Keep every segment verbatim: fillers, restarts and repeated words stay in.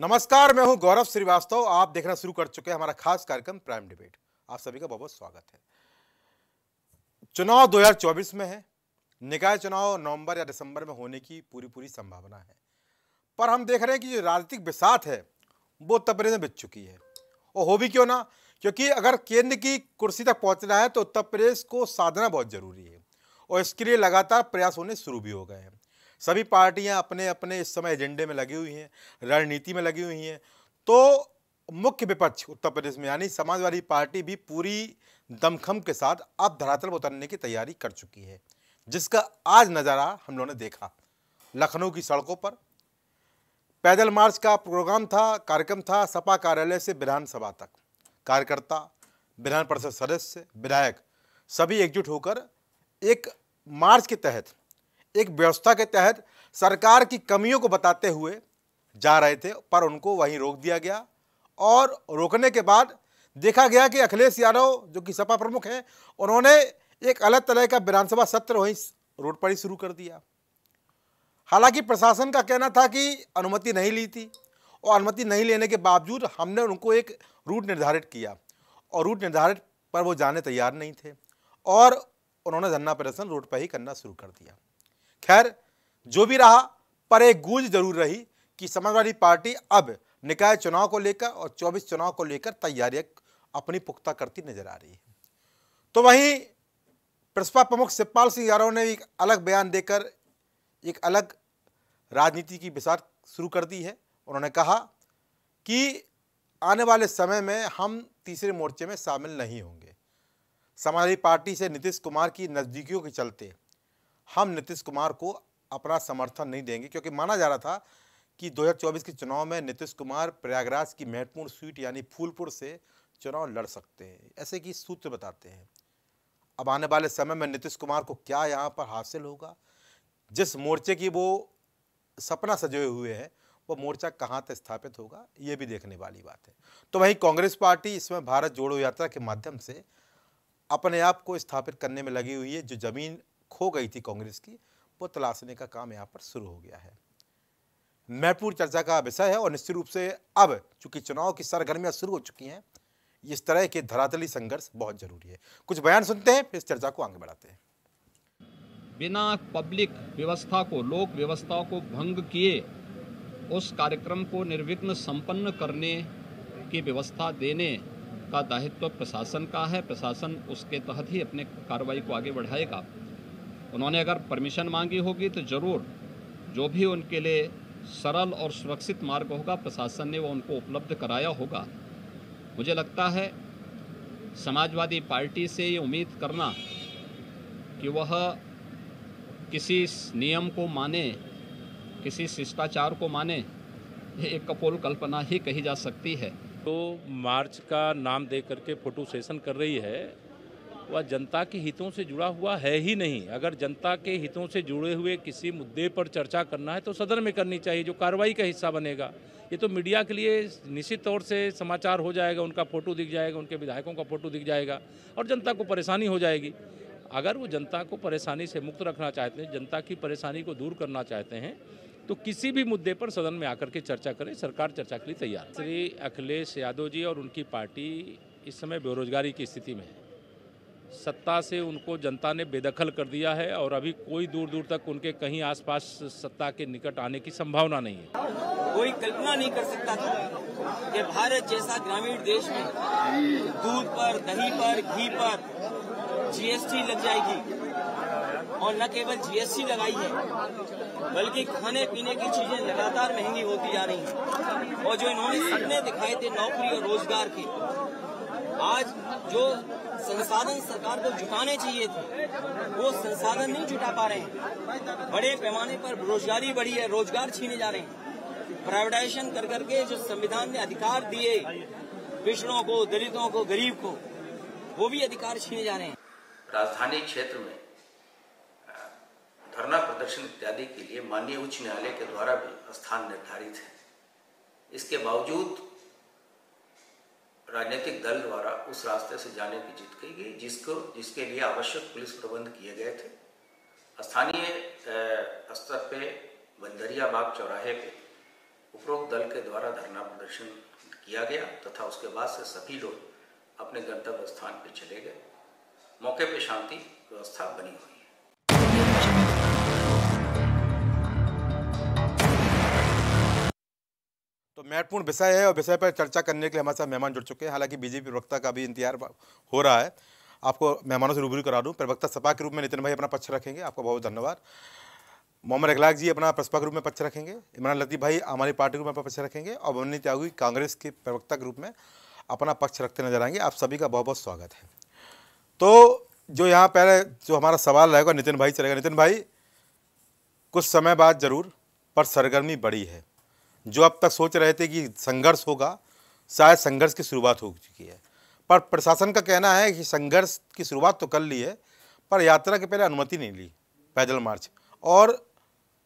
नमस्कार, मैं हूं गौरव श्रीवास्तव। आप देखना शुरू कर चुके हैं हमारा खास कार्यक्रम प्राइम डिबेट। आप सभी का बहुत बहुत स्वागत है। चुनाव दो हज़ार चौबीस में है। निकाय चुनाव नवंबर या दिसंबर में होने की पूरी पूरी संभावना है, पर हम देख रहे हैं कि जो राजनीतिक बिसात है वो तपने में बिछ चुकी है। और हो भी क्यों ना, क्योंकि अगर केंद्र की कुर्सी तक पहुँचना है तो उत्तर प्रदेश को साधना बहुत ज़रूरी है और इसके लिए लगातार प्रयास होने शुरू भी हो गए हैं। सभी पार्टियां अपने अपने इस समय एजेंडे में लगी हुई हैं, रणनीति में लगी हुई हैं। तो मुख्य विपक्ष उत्तर प्रदेश में यानी समाजवादी पार्टी भी पूरी दमखम के साथ अब धरातल पर उतरने की तैयारी कर चुकी है, जिसका आज नज़ारा हम लोगों ने देखा। लखनऊ की सड़कों पर पैदल मार्च का प्रोग्राम था, कार्यक्रम था। सपा कार्यालय से विधानसभा तक कार्यकर्ता, विधान परिषद सदस्य, विधायक सभी एकजुट होकर एक मार्च के तहत, एक व्यवस्था के तहत सरकार की कमियों को बताते हुए जा रहे थे, पर उनको वहीं रोक दिया गया। और रोकने के बाद देखा गया कि अखिलेश यादव जो कि सपा प्रमुख हैं, उन्होंने एक अलग तरह का विधानसभा सत्र वहीं रोड पर ही शुरू कर दिया। हालांकि प्रशासन का कहना था कि अनुमति नहीं ली थी, और अनुमति नहीं लेने के बावजूद हमने उनको एक रूट निर्धारित किया, और रूट निर्धारित पर वो जाने तैयार नहीं थे और उन्होंने धरना प्रदर्शन रोड पर ही करना शुरू कर दिया। खैर जो भी रहा, पर एक गूंज जरूर रही कि समाजवादी पार्टी अब निकाय चुनाव को लेकर और चौबीस चुनाव को लेकर तैयारियां अपनी पुख्ता करती नजर आ रही है। तो वहीं प्रसपा प्रमुख शिवपाल सिंह यादव ने एक अलग बयान देकर एक अलग राजनीति की बिसात शुरू कर दी है। उन्होंने कहा कि आने वाले समय में हम तीसरे मोर्चे में शामिल नहीं होंगे। समाजवादी पार्टी से नीतीश कुमार की नज़दीकियों के चलते हम नीतीश कुमार को अपना समर्थन नहीं देंगे, क्योंकि माना जा रहा था कि दो हज़ार चौबीस के चुनाव में नीतीश कुमार प्रयागराज की महत्वपूर्ण सीट यानी फूलपुर से चुनाव लड़ सकते हैं, ऐसे कि सूत्र बताते हैं। अब आने वाले समय में नीतीश कुमार को क्या यहाँ पर हासिल होगा, जिस मोर्चे की वो सपना सजोए हुए हैं वो मोर्चा कहाँ तक स्थापित होगा, ये भी देखने वाली बात है। तो वहीं कांग्रेस पार्टी इसमें भारत जोड़ो यात्रा के माध्यम से अपने आप को स्थापित करने में लगी हुई है। जो जमीन खो गई थी कांग्रेस की, वो तलाशने का काम यहाँ पर शुरू हो गया है। महत्वपूर्ण चर्चा का विषय है और निश्चित रूप से अब चूंकि चुनाव की सरगर्मियाँ शुरू हो चुकी हैं, इस तरह के धरातली संघर्ष बहुत जरूरी है। कुछ बयान सुनते हैं, फिर इस चर्चा को आगे बढ़ाते हैं। बिना पब्लिक व्यवस्था को, लोक व्यवस्था को भंग किए उस कार्यक्रम को निर्विघ्न संपन्न करने की व्यवस्था देने का दायित्व प्रशासन का है। प्रशासन उसके तहत ही अपने कार्रवाई को आगे बढ़ाएगा। उन्होंने अगर परमिशन मांगी होगी तो ज़रूर जो भी उनके लिए सरल और सुरक्षित मार्ग होगा प्रशासन ने वो उनको उपलब्ध कराया होगा। मुझे लगता है समाजवादी पार्टी से ये उम्मीद करना कि वह किसी नियम को माने, किसी शिष्टाचार को माने, ये एक कपोल कल्पना ही कही जा सकती है। तो मार्च का नाम दे करके फोटो सेशन कर रही है, वह जनता के हितों से जुड़ा हुआ है ही नहीं। अगर जनता के हितों से जुड़े हुए किसी मुद्दे पर चर्चा करना है तो सदन में करनी चाहिए, जो कार्रवाई का हिस्सा बनेगा। ये तो मीडिया के लिए निश्चित तौर से समाचार हो जाएगा, उनका फोटो दिख जाएगा, उनके विधायकों का फोटो दिख जाएगा और जनता को परेशानी हो जाएगी। अगर वो जनता को परेशानी से मुक्त रखना चाहते हैं, जनता की परेशानी को दूर करना चाहते हैं, तो किसी भी मुद्दे पर सदन में आकर के चर्चा करें। सरकार चर्चा के लिए तैयार। श्री अखिलेश यादव जी और उनकी पार्टी इस समय बेरोजगारी की स्थिति में है। सत्ता से उनको जनता ने बेदखल कर दिया है और अभी कोई दूर दूर तक उनके कहीं आसपास सत्ता के निकट आने की संभावना नहीं है। कोई कल्पना नहीं कर सकता था कि भारत जैसा ग्रामीण देश में दूध पर, दही पर, घी पर जीएसटी लग जाएगी। और न केवल जीएसटी लगाई है, बल्कि खाने पीने की चीजें लगातार महंगी होती जा रही हैं। और जो इन्होंने सपने दिखाए थे नौकरी और रोजगार के, आज जो संसाधन सरकार को जुटाने चाहिए थे वो संसाधन नहीं जुटा पा रहे हैं। बड़े पैमाने पर बेरोजगारी बढ़ी है, रोजगार छीने जा रहे हैं। प्राइवेटाइजेशन कर करके जो संविधान ने अधिकार दिए पिछड़ों को, दलितों को, गरीब को, वो भी अधिकार छीने जा रहे हैं। राजधानी क्षेत्र में धरना प्रदर्शन इत्यादि के लिए माननीय उच्च न्यायालय के द्वारा भी स्थान निर्धारित है। इसके बावजूद राजनीतिक दल द्वारा उस रास्ते से जाने की जिद की गई जिसको जिसके लिए आवश्यक पुलिस प्रबंध किए गए थे। स्थानीय स्तर पे बंदरिया बाग चौराहे पे उपरोक्त दल के द्वारा धरना प्रदर्शन किया गया तथा उसके बाद से सभी लोग अपने गंतव्य स्थान पर चले गए। मौके पर शांति व्यवस्था बनी हुई है। तो महत्वपूर्ण विषय है और विषय पर चर्चा करने के लिए हमारे साथ मेहमान जुड़ चुके हैं। हालांकि बीजेपी प्रवक्ता का भी इंतजार हो रहा है। आपको मेहमानों से रूबरू करा दूं। प्रवक्ता सपा के रूप में नितिन भाई अपना पक्ष रखेंगे, आपका बहुत धन्यवाद। मोहम्मद अखलाक जी अपना प्रसपा के रूप में पक्ष रखेंगे। इमरान लतीफ़ भाई हमारी पार्टी के रूप में पक्ष रखेंगे और बमनी त्यागी कांग्रेस के प्रवक्ता के रूप में अपना पक्ष रखते नजर आएंगे। आप सभी का बहुत बहुत स्वागत है। तो जो यहाँ पहले जो हमारा सवाल रहेगा नितिन भाई चलेगा। नितिन भाई, कुछ समय बाद जरूर पर सरगर्मी बढ़ी है। जो अब तक सोच रहे थे कि संघर्ष होगा, शायद संघर्ष की शुरुआत हो चुकी है, पर प्रशासन का कहना है कि संघर्ष की शुरुआत तो कर ली है पर यात्रा के पहले अनुमति नहीं ली, पैदल मार्च, और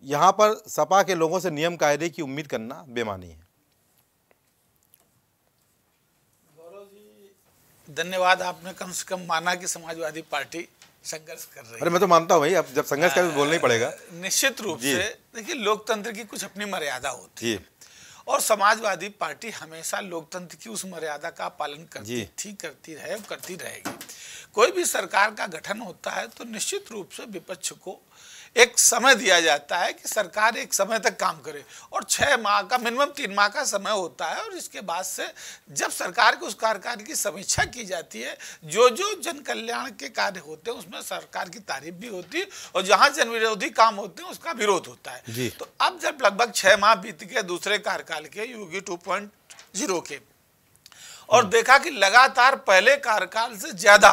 यहाँ पर सपा के लोगों से नियम कायदे की उम्मीद करना बेमानी है। गौरव जी धन्यवाद, आपने कम से कम माना कि समाजवादी पार्टी संघर्ष कर रही है। अरे मैं तो मानता हूँ भाई, अब जब संघर्ष का भी बोलना ही पड़ेगा। निश्चित रूप से देखिए, लोकतंत्र की कुछ अपनी मर्यादा होती है और समाजवादी पार्टी हमेशा लोकतंत्र की उस मर्यादा का पालन करती थी, करती रहे और करती रहेगी। कोई भी सरकार का गठन होता है तो निश्चित रूप से विपक्ष को एक समय दिया जाता है कि सरकार एक समय तक काम करे और छः माह का मिनिमम तीन माह का समय होता है और इसके बाद से जब सरकार के उस कार्यकाल की समीक्षा की जाती है, जो जो जन कल्याण के कार्य होते हैं उसमें सरकार की तारीफ भी होती है और जहां जन विरोधी काम होते हैं उसका विरोध होता है। तो अब जब लगभग छः माह बीत गए दूसरे कार्यकाल के योगी टू पॉइंट जीरो के, और देखा कि लगातार पहले कार्यकाल से ज्यादा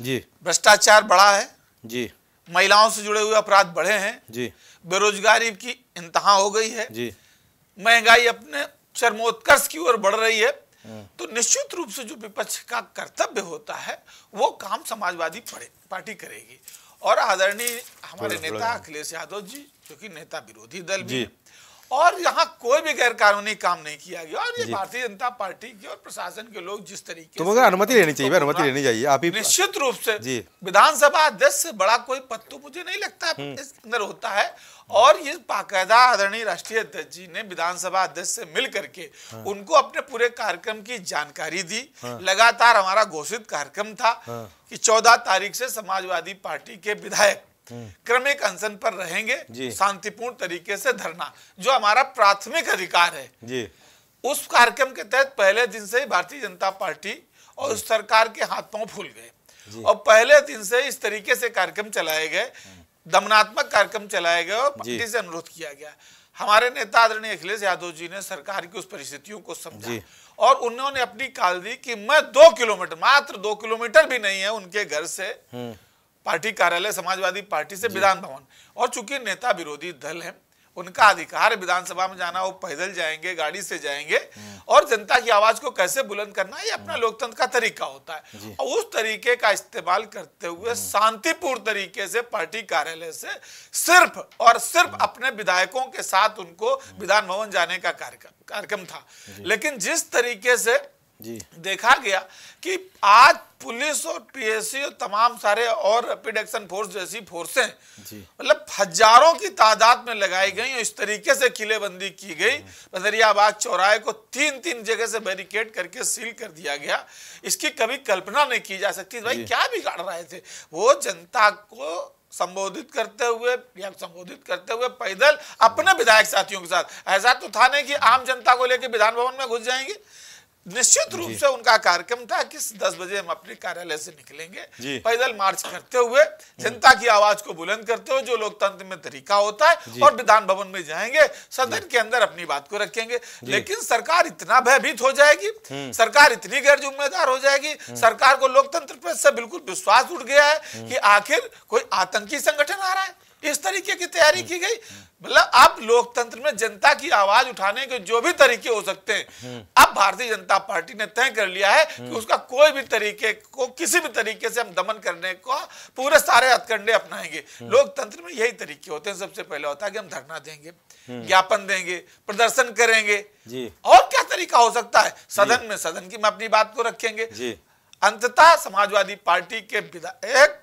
भ्रष्टाचार बढ़ा है जी, महिलाओं से जुड़े हुए अपराध बढ़े हैं जी, बेरोजगारी की इंतहा हो गई है जी, महंगाई अपने चरमोत्कर्ष की ओर बढ़ रही है। तो निश्चित रूप से जो विपक्ष का कर्तव्य होता है वो काम समाजवादी पार्टी करेगी और आदरणीय हमारे नेता अखिलेश यादव जी जो कि नेता विरोधी दल भी है और यहाँ कोई भी गैरकानूनी काम नहीं किया गया और ये भारतीय जनता पार्टी के और प्रशासन के लोग जिस तरीके तो अनुमति लेनी चाहिए, अनुमति लेनी चाहिए। आप ही निश्चित रूप से विधानसभा अध्यक्ष से बड़ा कोई पद तो मुझे नहीं लगता इस अंदर होता है और ये बाकायदा आदरणीय राष्ट्रीय अध्यक्ष जी ने विधानसभा अध्यक्ष से मिल करके हाँ। उनको अपने पूरे कार्यक्रम की जानकारी दी हाँ। लगातार हमारा घोषित कार्यक्रम था कि चौदह तारीख से समाजवादी पार्टी के विधायक क्रमिक अनशन पर रहेंगे, शांतिपूर्ण तरीके से धरना, जो हमारा प्राथमिक अधिकार है जी। उस कार्यक्रम के तहत पहले दिन से ही भारतीय जनता पार्टी और उस सरकार के हाथ पांव फूल गए और पहले दिन से इस तरीके से कार्यक्रम चलाए गए, दमनात्मक कार्यक्रम चलाए गए और पार्टी से अनुरोध किया गया। हमारे नेता आदरणीय अखिलेश यादव जी ने सरकार की उस परिस्थितियों को समझा और उन्होंने अपनी काल दी कि मैं दो किलोमीटर मात्र दो किलोमीटर भी नहीं है उनके घर से पार्टी कार्यालय समाजवादी पार्टी से विधान भवन, और चूंकि नेता विरोधी दल है उनका अधिकार विधानसभा में जाना, वो पैदल जाएंगे, गाड़ी से जाएंगे और जनता की आवाज को कैसे बुलंद करना ये अपना लोकतंत्र का तरीका होता है और उस तरीके का इस्तेमाल करते हुए शांतिपूर्ण तरीके से पार्टी कार्यालय से सिर्फ और सिर्फ अपने विधायकों के साथ उनको विधान भवन जाने का कार्यक्रम था। लेकिन जिस तरीके से जी। देखा गया कि आज पुलिस और पीएसी और तमाम सारे और रैपिड एक्शन फोर्स जैसी फोर्सें मतलब हजारों की तादाद में लगाई गई और इस तरीके से किलेबंदी की गई, बदरियाबाग चौराहे को तीन तीन जगह से बैरिकेड करके सील कर दिया गया। इसकी कभी कल्पना नहीं की जा सकती। भाई क्या बिगाड़ रहे थे वो, जनता को संबोधित करते हुए या संबोधित करते हुए पैदल अपने विधायक साथियों के साथ। ऐसा तो था नहीं कि आम जनता को लेकर विधान भवन में घुस जाएंगे। निश्चित रूप से उनका कार्यक्रम था कि दस बजे हम अपने कार्यालय से निकलेंगे, पैदल मार्च करते हुए जनता की आवाज को बुलंद करते हुए जो लोकतंत्र में तरीका होता है, और विधान भवन में जाएंगे, सदन के अंदर अपनी बात को रखेंगे। लेकिन सरकार इतना भयभीत हो जाएगी, सरकार इतनी गैर जिम्मेदार हो जाएगी, सरकार को लोकतंत्र पर से बिल्कुल विश्वास उठ गया है कि आखिर कोई आतंकी संगठन आ रहा है। इस तरीके की तैयारी की गई। मतलब आप लोकतंत्र में जनता की आवाज उठाने के जो भी तरीके हो सकते हैं, अब भारतीय जनता पार्टी ने तय कर लिया है कि उसका कोई भी तरीके को किसी भी तरीके से हम दमन करने को पूरे सारे हथकंडे अपनाएंगे। लोकतंत्र में यही तरीके होते हैं। सबसे पहले होता है कि हम धरना देंगे, ज्ञापन देंगे, प्रदर्शन करेंगे जी। और क्या तरीका हो सकता है? सदन में सदन की अपनी बात को रखेंगे। अंततः समाजवादी पार्टी के विधायक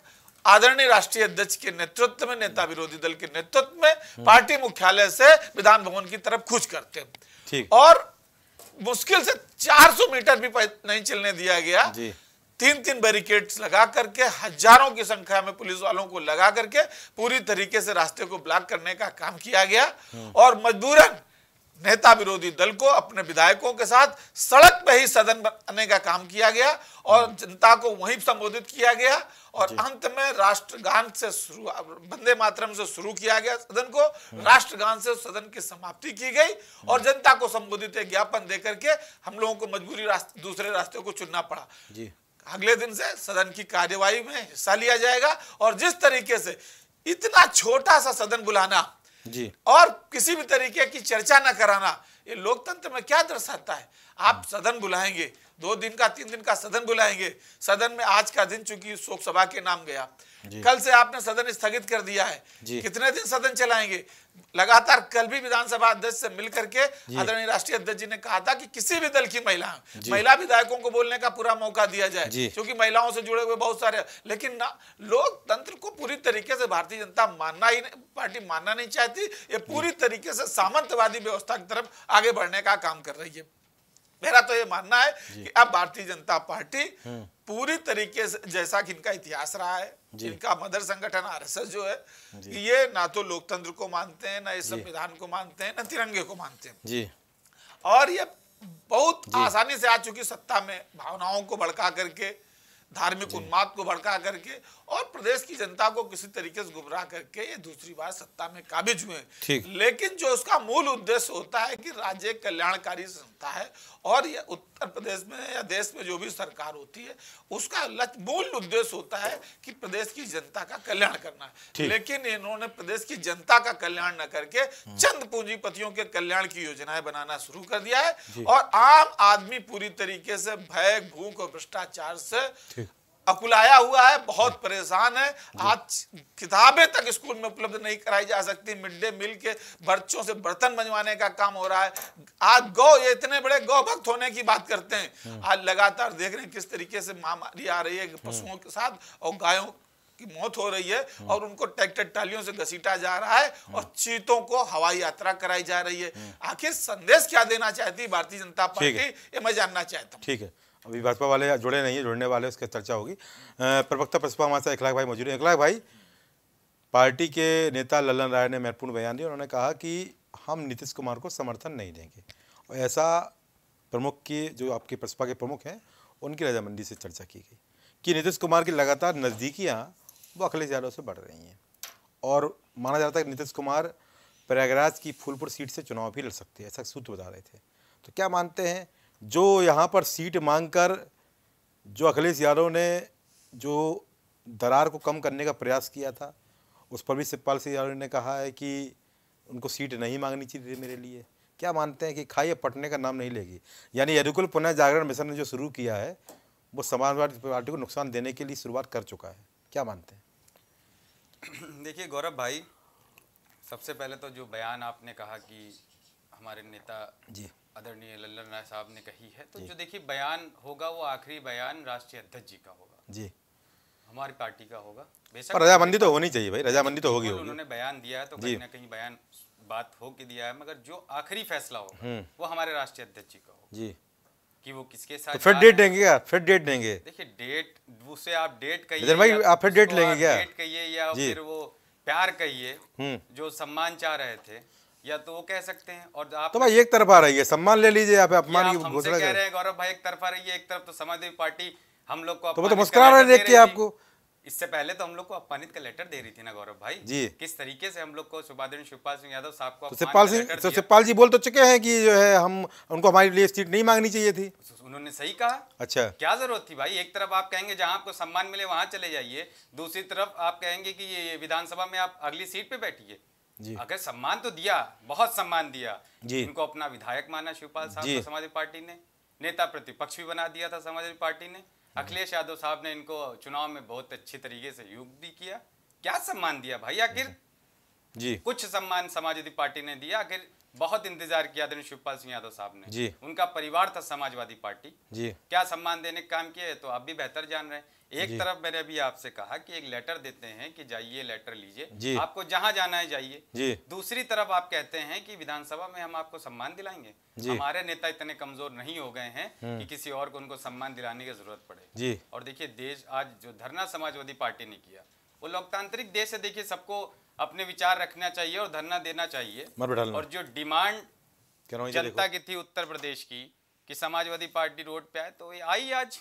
आदरणीय राष्ट्रीय अध्यक्ष के नेतृत्व में, नेता विरोधी दल के नेतृत्व में पार्टी मुख्यालय से विधान भवन की तरफ कूच करते हैं और मुश्किल से चार सौ मीटर भी नहीं चलने दिया गया। तीन तीन बैरिकेड्स लगा करके हजारों की संख्या में पुलिस वालों को लगा करके पूरी तरीके से रास्ते को ब्लॉक करने का काम किया गया और मजबूरन नेता विरोधी दल को अपने विधायकों के साथ सड़क पे ही सदन बनाने का काम किया गया और जनता को वहीं संबोधित किया गया और अंत में राष्ट्रगान से शुरू, वंदे मातरम से शुरू किया गया सदन को, राष्ट्रगान से सदन की समाप्ति की गई और जनता को संबोधित ज्ञापन दे करके हम लोगों को मजबूरी रास्ते, दूसरे रास्ते को चुनना पड़ा। अगले दिन से सदन की कार्यवाही में हिस्सा लिया जाएगा और जिस तरीके से इतना छोटा सा सदन बुलाना जी और किसी भी तरीके की चर्चा न कराना, ये लोकतंत्र में क्या दर्शाता है। आप सदन बुलाएंगे, दो दिन का तीन दिन का सदन बुलाएंगे, सदन में आज का दिन चूंकि शोक सभा के नाम गया, कल से आपने सदन स्थगित कर दिया है, कितने दिन सदन चलाएंगे लगातार। कल भी विधानसभा अध्यक्ष से मिल करके आदरणीय राष्ट्रीय अध्यक्ष जी ने कहा था कि किसी भी दल की महिला महिला विधायकों को बोलने का पूरा मौका दिया जाए क्योंकि महिलाओं से जुड़े हुए बहुत सारे, लेकिन लोकतंत्र को पूरी तरीके से भारतीय जनता मानना ही पार्टी मानना नहीं चाहती। ये पूरी तरीके से सामंतवादी व्यवस्था की तरफ आगे बढ़ने का काम कर रही है। मेरा तो ये मानना है कि अब भारतीय जनता पार्टी पूरी तरीके से, जैसा कि इनका इतिहास रहा है, इनका मदर संगठन आरएसएस जो है, कि ये ना तो लोकतंत्र को मानते हैं, ना ये संविधान को मानते हैं, ना तिरंगे को मानते हैं जी। और ये बहुत आसानी से आ चुकी सत्ता में, भावनाओं को भड़का करके, धार्मिक उन्माद को भड़का करके और प्रदेश की जनता को किसी तरीके से गुमराह करके ये दूसरी बार सत्ता में काबिज हुए। लेकिन जो उसका मूल उद्देश्य होता है कि राज्य एक कल्याणकारी संस्था है और ये उत्तर प्रदेश में या देश में जो भी सरकार होती है उसका मूल उद्देश्य होता है कि प्रदेश की जनता का कल्याण करना है। लेकिन इन्होंने प्रदेश की जनता का कल्याण न करके चंद पूंजीपतियों के कल्याण की योजनाएं बनाना शुरू कर दिया है और आम आदमी पूरी तरीके से भय, भूख और भ्रष्टाचार से अकुलाया हुआ है, बहुत परेशान है। आज किताबें तक स्कूल में उपलब्ध नहीं कराई जा सकती, मिड डे मील के बच्चों से बर्तन बनवाने का काम हो रहा है। आज गौ, ये इतने बड़े गौ भक्त होने की बात करते हैं, आज लगातार देख रहे हैं किस तरीके से महामारी आ रही है पशुओं के साथ और गायों की मौत हो रही है और उनको ट्रैक्टर ट्रालियों से घसीटा जा रहा है और चीतों को हवाई यात्रा कराई जा रही है। आखिर संदेश क्या देना चाहती भारतीय जनता पार्टी, ये मैं जानना चाहता हूँ। ठीक है, अभी भाजपा वाले जुड़े नहीं है, जुड़ने वाले उसकी चर्चा होगी। प्रवक्ता प्रसपा हमारे साथ अखिलेश भाई मौजूद हैं। अखिलेश भाई, पार्टी के नेता ललन राय ने महत्वपूर्ण बयान दिया। उन्होंने कहा कि हम नीतीश कुमार को समर्थन नहीं देंगे और ऐसा प्रमुख की, जो आपके प्रसपा के प्रमुख हैं, उनकी रजामंदी से चर्चा की गई कि नीतीश कुमार की लगातार नज़दीकियाँ वो अखिलेश यादव से बढ़ रही हैं और माना जाता है कि नीतीश कुमार प्रयागराज की फूलपुर सीट से चुनाव भी लड़ सकते हैं, ऐसा सूत्र बता रहे थे। तो क्या मानते हैं, जो यहाँ पर सीट मांगकर जो अखिलेश यादव ने जो दरार को कम करने का प्रयास किया था, उस पर भी शिवपाल सिंह यादव ने कहा है कि उनको सीट नहीं मांगनी चाहिए मेरे लिए। क्या मानते हैं कि खाई पटने का नाम नहीं लेगी, यानी यदुकुल पुनः जागरण मिशन ने जो शुरू किया है वो समाजवादी पार्टी को नुकसान देने के लिए शुरुआत कर चुका है, क्या मानते हैं? देखिए गौरव भाई, सबसे पहले तो जो बयान आपने कहा कि हमारे नेता जी आदरणीय ललन राय साहब ने कही है, तो जो देखिए बयान होगा वो आखिरी बयान राष्ट्रीय अध्यक्ष जी का होगा जी, हमारी पार्टी का होगा। बेशक रजामंदी तो होनी चाहिए भाई, रजामंदी तो होगी। उन्होंने बयान दिया है तो कहीं ना कहीं बयान बात हो के दिया है, मगर जो आखिरी फैसला होगा वो हमारे राष्ट्रीय अध्यक्ष जी का होगा जी, कि वो किसके साथ। फिर डेट देंगे क्या? फिर डेट देंगे। देखिए डेट, उसे आप डेट कहिए, आप फिर डेट लेंगे क्या? डेट कहिए या फिर वो प्यार कहिए जो सम्मान चाह रहे थे, या तो वो कह सकते हैं। और आप तो भाई एक तरफ आ रही है, सम्मान ले लीजिए आप, अपमान की घोषणा कह रहे हैं। गौरव भाई एक तरफ आ रही है, एक तरफ तो समाजवादी पार्टी हम लोग को, तो वो तो मुस्कुरा रहे देख के आपको। इससे पहले तो हम लोग को अपमानित का लेटर दे रही थी ना गौरव भाई जी, किस तरीके से हम लोग को सुबादन शिवपाल सिंह यादव साहब को। शिवपाल सिंह शिवपाल जी बोल तो चुके हैं कि जो है हम उनको हमारे लिए सीट नहीं मांगनी चाहिए थी, उन्होंने सही कहा। अच्छा, क्या जरूरत थी भाई, एक तरफ आप कहेंगे जहां आपको सम्मान मिले वहां चले जाइए, दूसरी तरफ आप कहेंगे की ये विधानसभा में आप अगली सीट पे बैठिए। अगर सम्मान तो दिया, बहुत सम्मान दिया, इनको अपना विधायक माना शिवपाल साहब को समाजवादी पार्टी ने, नेता प्रतिपक्ष भी बना दिया था समाजवादी पार्टी ने। अखिलेश यादव साहब ने इनको चुनाव में बहुत अच्छे तरीके से युक्त भी किया, क्या सम्मान दिया भाई। आखिर जी, कुछ सम्मान समाजवादी पार्टी ने दिया। आखिर बहुत इंतजार किया आदरणीय शिवपाल सिंह यादव साहब ने जी, उनका परिवार था समाजवादी पार्टी जी, क्या सम्मान देने का काम किया है, तो आप भी बेहतर जान रहे हैं। एक तरफ मैंने अभी आपसे कहा कि एक लेटर देते हैं कि जाइए लेटर लीजिए, आपको जहां जाना है जाइए जी, दूसरी तरफ आप कहते हैं कि विधानसभा में हम आपको सम्मान दिलाएंगे, हमारे नेता इतने कमजोर नहीं हो गए हैं कि किसी और को उनको सम्मान दिलाने की जरूरत पड़े जी। और देखिए देश आज जो धरना समाजवादी पार्टी ने किया, वो लोकतांत्रिक देश है, देखिए सबको अपने विचार रखना चाहिए और धरना देना चाहिए। और जो डिमांड जनता की थी उत्तर प्रदेश की कि समाजवादी पार्टी रोड पे आए, तो ये आई आज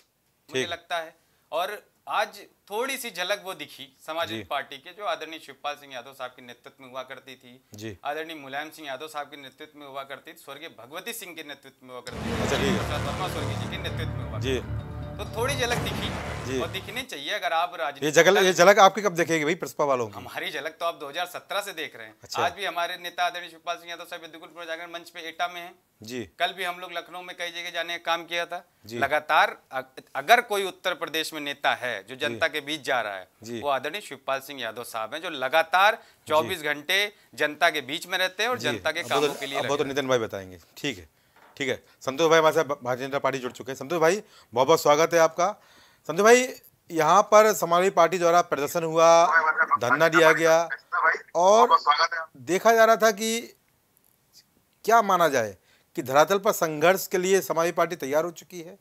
मुझे लगता है। और आज थोड़ी सी झलक वो दिखी समाजवादी पार्टी के, जो आदरणीय शिवपाल सिंह यादव साहब के नेतृत्व में हुआ करती थी, आदरणीय मुलायम सिंह यादव साहब के नेतृत्व में हुआ करती थी, स्वर्गीय भगवती सिंह के नेतृत्व में हुआ करती थी, स्वर्गीय जी के नेतृत्व में हुआ, तो थोड़ी झलक दिखी और दिखनी चाहिए। अगर आप राजनीति ये झलक ये झलक आपकी कब देखेगी भाई प्रसपा वालों की? हमारी झलक तो आप दो हज़ार सत्रह से देख रहे हैं। अच्छा। आज भी हमारे नेता आदरणीय शिवपाल सिंह यादव साहब यदुकुल प्रजागरण मंच पे एटा में हैं जी, कल भी हम लोग लखनऊ में कई जगह जाने का काम किया था। लगातार अगर कोई उत्तर प्रदेश में नेता है जो जनता के बीच जा रहा है, वो आदरणीय शिवपाल सिंह यादव साहब हैं, जो लगातार चौबीस घंटे जनता के बीच में रहते हैं और जनता के कामों के लिए। बहुत नितिन भाई बताएंगे। ठीक है, ठीक है, संतोष भाई हमारे साथ भारतीय जनता पार्टी जुड़ चुके हैं। संतोष भाई बहुत बहुत स्वागत है आपका। संतोष भाई, यहाँ पर समाजवादी पार्टी द्वारा प्रदर्शन हुआ, धरना दिया गया और देखा जा रहा था कि क्या माना जाए कि धरातल पर संघर्ष के लिए समाजवादी पार्टी तैयार हो चुकी है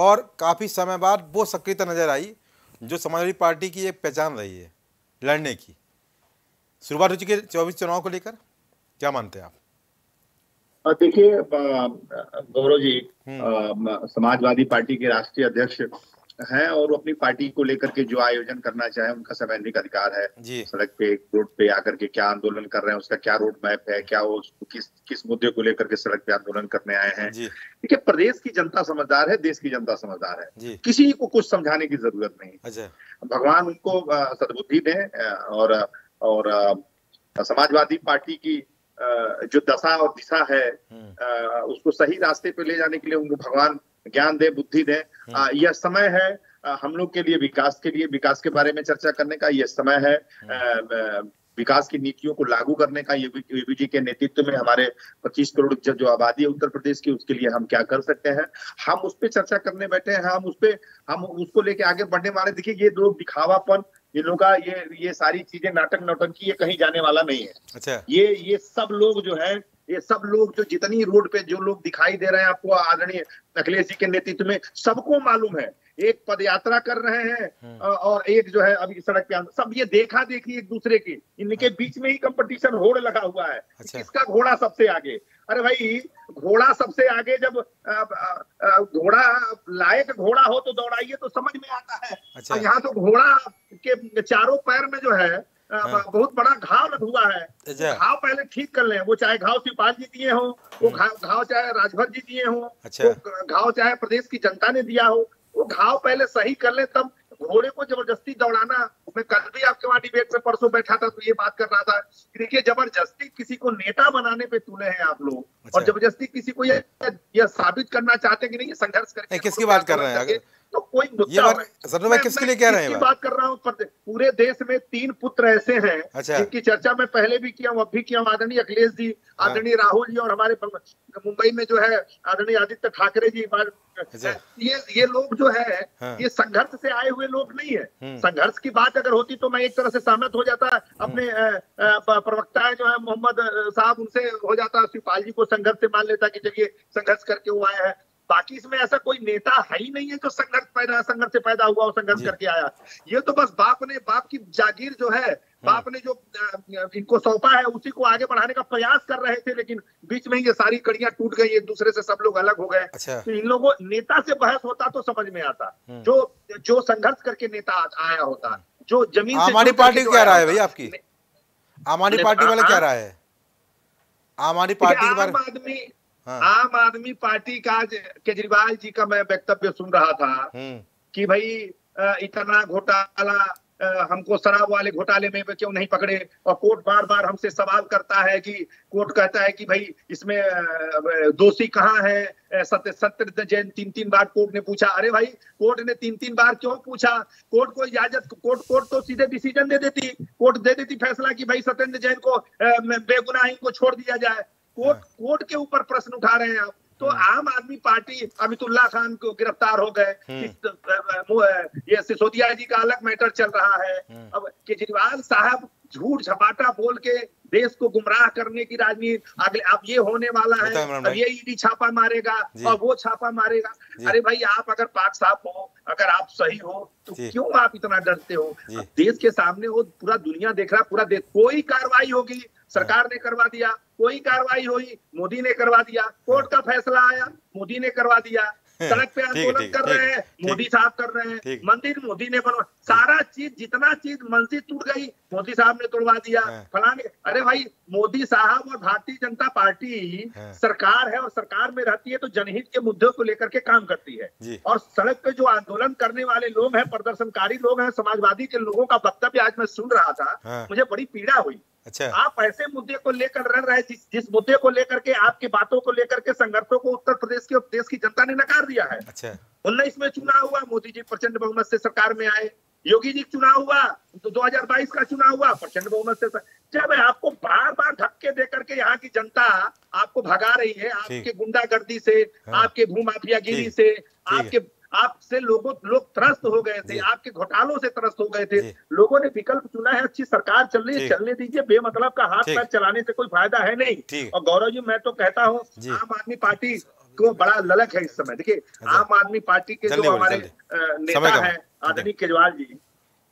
और काफ़ी समय बाद वो सक्रियता नजर आई जो समाजवादी पार्टी की एक पहचान रही है, लड़ने की शुरुआत हो चुकी है चौबीस चुनाव को लेकर। क्या मानते हैं आप? देखिए गौरव जी, समाजवादी पार्टी के राष्ट्रीय अध्यक्ष हैं और वो अपनी पार्टी को लेकर के जो आयोजन करना चाहे उनका संवैधानिक अधिकार है। सड़क पे रोड पे आकर के क्या आंदोलन कर रहे हैं, उसका क्या रोड मैप है, क्या वो किस किस मुद्दे को लेकर के सड़क पे आंदोलन करने आए हैं। देखिए प्रदेश की जनता समझदार है, देश की जनता समझदार है, किसी को कुछ समझाने की जरूरत नहीं। भगवान उनको सद्बुद्धि दें और और समाजवादी पार्टी की जो दशा और दिशा है उसको सही रास्ते पे ले जाने के लिए उनको भगवान ज्ञान दे, बुद्धि दे। यह समय है हम लोग के लिए विकास के लिए विकास के बारे में चर्चा करने का, यह समय है विकास की नीतियों को लागू करने का। योगी जी के नेतृत्व में हमारे पच्चीस करोड़ जो, जो आबादी है उत्तर प्रदेश की, उसके लिए हम क्या कर सकते हैं, हम उस पर चर्चा करने बैठे हैं, हम उस पर हम उसको लेके आगे बढ़ने वाले। देखिए ये लोग दिखावापन, ये लोग का ये ये सारी चीजें नाटक नौटंकी ये कहीं जाने वाला नहीं है। अच्छा। ये ये सब लोग जो है, ये सब लोग जो जितनी रोड पे जो लोग दिखाई दे रहे हैं आपको आदरणीय अखिलेश जी के नेतृत्व में, सबको मालूम है। एक पदयात्रा कर रहे हैं और एक जो है अभी सड़क पे, सब ये देखा देखी एक दूसरे की, इनके बीच में ही कंपटीशन होड़ लगा हुआ है। अच्छा। किसका घोड़ा सबसे आगे। अरे भाई घोड़ा सबसे आगे, जब घोड़ा लायक घोड़ा हो तो दौड़ाइए, तो समझ में आता है। अच्छा। यहाँ तो घोड़ा के चारों पैर में जो है हाँ। बहुत बड़ा घाव हुआ है, घाव पहले ठीक कर लें। वो चाहे घाव शिवपाल जी दिए हो, वो घाव चाहे राजभर जी दिए हो, अच्छा। वो घाव चाहे प्रदेश की जनता ने दिया हो, वो घाव पहले सही कर ले, तब घोड़े को जबरदस्ती दौड़ाना। मैं कल भी आपके वहां डिबेट में परसों बैठा था तो ये बात कर रहा था कि देखिए जबरदस्ती किसी को नेता बनाने पे तुले हैं आप लोग। अच्छा। और जबरदस्ती किसी को ये, ये साबित करना चाहते कि नहीं ये संघर्ष करके किसकी बात कर रहे हैं, तो कोई मुद्दा किसके लिए कह रहे हैं बात कर रहा हूँ। पूरे देश में तीन पुत्र ऐसे हैं जिनकी चर्चा मैं पहले भी किया हूँ, अब भी किया हूँ, आदरणीय अखिलेश जी, आदरणीय राहुल जी और हमारे मुंबई में जो है आदरणीय आदित्य ठाकरे जी। ये ये लोग जो है ये संघर्ष से आए हुए लोग नहीं है। संघर्ष की बात अगर होती तो मैं एक तरह से सहमत हो जाता, अपने प्रवक्ता जो है मोहम्मद साहब उनसे हो जाता, शिवपाल जी को संघर्ष से मान लेता कि चलिए संघर्ष करके वो आया है। बाकी इसमें ऐसा कोई नेता है ही नहीं है जो संघर्ष पैदा संघर्ष से पैदा हुआ और संघर्ष करके आया। ये तो बस बाप ने बाप की जागीर जो है, बाप ने जो इनको सौंपा है उसी को आगे बढ़ाने का प्रयास कर रहे थे, लेकिन बीच में ये सारी कड़ियां टूट गई, एक दूसरे से सब लोग अलग हो गए। अच्छा। तो इन लोगों नेता से बहस होता तो समझ में आता, जो जो संघर्ष करके नेता आया होता, जो जमीन आम आदमी पार्टी क्या राय है भाई आपकी? आम आदमी पार्टी वाला क्या राय है? आम आदमी पार्टी के बारे में हाँ। आम आदमी पार्टी का केजरीवाल जी का मैं वक्तव्य सुन रहा था कि भाई इतना घोटाला हमको शराब वाले घोटाले में क्यों नहीं पकड़े, और कोर्ट बार बार हमसे सवाल करता है कि कोर्ट कहता है कि भाई इसमें दोषी कहाँ है। सत्य सत्येंद्र जैन तीन तीन बार कोर्ट ने पूछा। अरे भाई कोर्ट ने तीन तीन बार क्यों पूछा? कोर्ट को इजाजत, कोर्ट कोर्ट तो सीधे डिसीजन दे देती, कोर्ट दे देती फैसला कि भाई सत्येंद्र जैन को बेगुनाही को छोड़ दिया जाए। कोर्ट कोर्ट के ऊपर प्रश्न उठा रहे हैं आप। तो आम आदमी पार्टी, अमित उल्लाह खान को गिरफ्तार हो गए, ये सिसोदिया जी का अलग मैटर चल रहा है। अब केजरीवाल साहब झूठ झपाटा बोल के देश को गुमराह करने की राजनीति, अगले अब ये होने वाला है, अब ये ईडी छापा मारेगा और वो छापा मारेगा। अरे भाई आप अगर पाक साफ हो, अगर आप सही हो तो क्यों आप इतना डरते हो? देश के सामने वो पूरा दुनिया देख रहा, पूरा देश। कोई कार्रवाई होगी सरकार ने करवा दिया, कोई कार्रवाई हुई मोदी ने करवा दिया, कोर्ट का फैसला आया मोदी ने करवा दिया, सड़क पे आंदोलन कर रहे हैं मोदी साहब कर रहे हैं, मंदिर मोदी ने बनवा, सारा चीज जितना चीज मस्जिद टूट गई मोदी साहब ने तोड़वा दिया फलाने। अरे भाई मोदी साहब और भारतीय जनता पार्टी सरकार है, और सरकार में रहती है तो जनहित के मुद्दों को लेकर के काम करती है। और सड़क पे जो आंदोलन करने वाले लोग हैं, प्रदर्शनकारी लोग हैं, समाजवादी के लोगों का वक्तव्य आज मैं सुन रहा था, मुझे बड़ी पीड़ा हुई। अच्छा। आप ऐसे मुद्दे को लेकर रह रहे, जिस, जिस मुद्दे को लेकर के आपकी बातों को लेकर के संघर्षों को उत्तर प्रदेश के देश की जनता ने नकार दिया है। अच्छा। उन्नीस में चुनाव हुआ, मोदी जी प्रचंड बहुमत से सरकार में आए, योगी जी चुनाव हुआ, तो दो हज़ार बाईस का चुनाव हुआ प्रचंड बहुमत से। जब आपको बार बार धक्के दे करके यहाँ की जनता आपको भगा रही है, आपके गुंडागर्दी से, आपके भूमाफियागिरी से, आपके आपसे लोगों लोग त्रस्त हो गए थे, आपके घोटालों से त्रस्त हो गए थे। लोगों ने विकल्प चुना है, अच्छी सरकार चल रही है, चलने दीजिए, बेमतलब का हाथ पैर चलाने से कोई फायदा है नहीं। और गौरव जी मैं तो कहता हूँ आम आदमी पार्टी को बड़ा ललक है इस समय। देखिए आम आदमी पार्टी के जो हमारे नेता है आदरणीय केजरीवाल जी,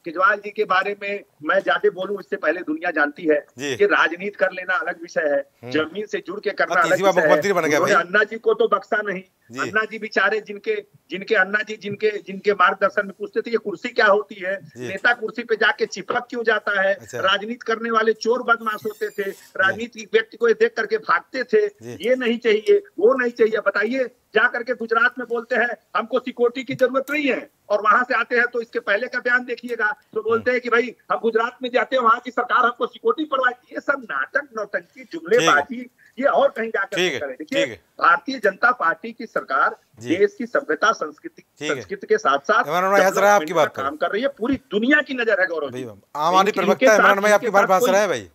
केजरीवाल जी के बारे में मैं ज्यादा बोलूं इससे पहले दुनिया जानती है कि राजनीति कर लेना अलग विषय है, जमीन से जुड़ के करना अलग विषय है। अन्ना जी को तो बख्शा नहीं, अन्ना जी बेचारे जिनके जिनके अन्ना जी जिनके जिनके मार्गदर्शन में पूछते थे ये कुर्सी क्या होती है, नेता कुर्सी पे जाके चिपक क्यों जाता है। अच्छा। राजनीति करने वाले चोर बदमाश होते थे, राजनीतिक व्यक्ति को देख करके भागते थे, ये नहीं चाहिए वो नहीं चाहिए। बताइए जा करके गुजरात में बोलते हैं हमको सिक्योरिटी की जरूरत नहीं है, और वहां से आते हैं तो इसके पहले का बयान देखिएगा तो बोलते हैं कि भाई हम गुजरात में जाते हैं वहां की सरकार हमको सिक्योरिटी प्रोवाइड। ये सब नाटक नौटंकी जुमलेबाजी ये और कहीं जाकर करें। देखिए भारतीय जनता पार्टी की सरकार देश की सभ्यता संस्कृति संस्कृति के साथ साथ आपकी बात काम कर रही है, पूरी दुनिया की नजर है गौरव जी। आम आदमी प्रवक्ता इमरान भाई आपकी बात पास रहा है भाई,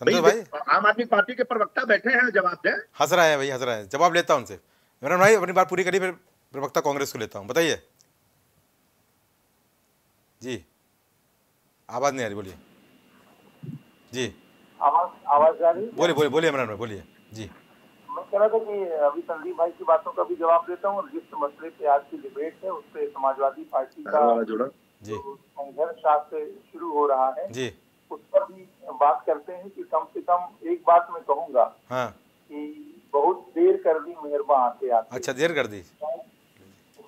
समझो भाई आम आदमी पार्टी के प्रवक्ता बैठे हैं जवाब दें। हंस रहा है भाई, हंस रहा है, जवाब लेता हूं उनसे। इमरान भाई अपनी बात पूरी करिए, फिर प्रवक्ता कांग्रेस को लेता हूं। बताइए जी, आवाज नहीं आ रही, बोलिए जी। आवाज आवाज आ रही? बोलिए बोलिए बोलिए इमरान भाई बोलिए जी। मैं कह रहा था कि अभी संदीप भाई की बातों का भी जवाब देता हूँ, और जिस मसले पे आज की डिबेट है उस पर समाजवादी पार्टी का जुड़ा जी संघर्ष आज से शुरू हो रहा है जी, उस पर भी बात करते हैं। कि कम से कम एक बात मैं कहूँगा हाँ। कि बहुत देर कर दी मेहरबा आते आते। अच्छा देर कर दी,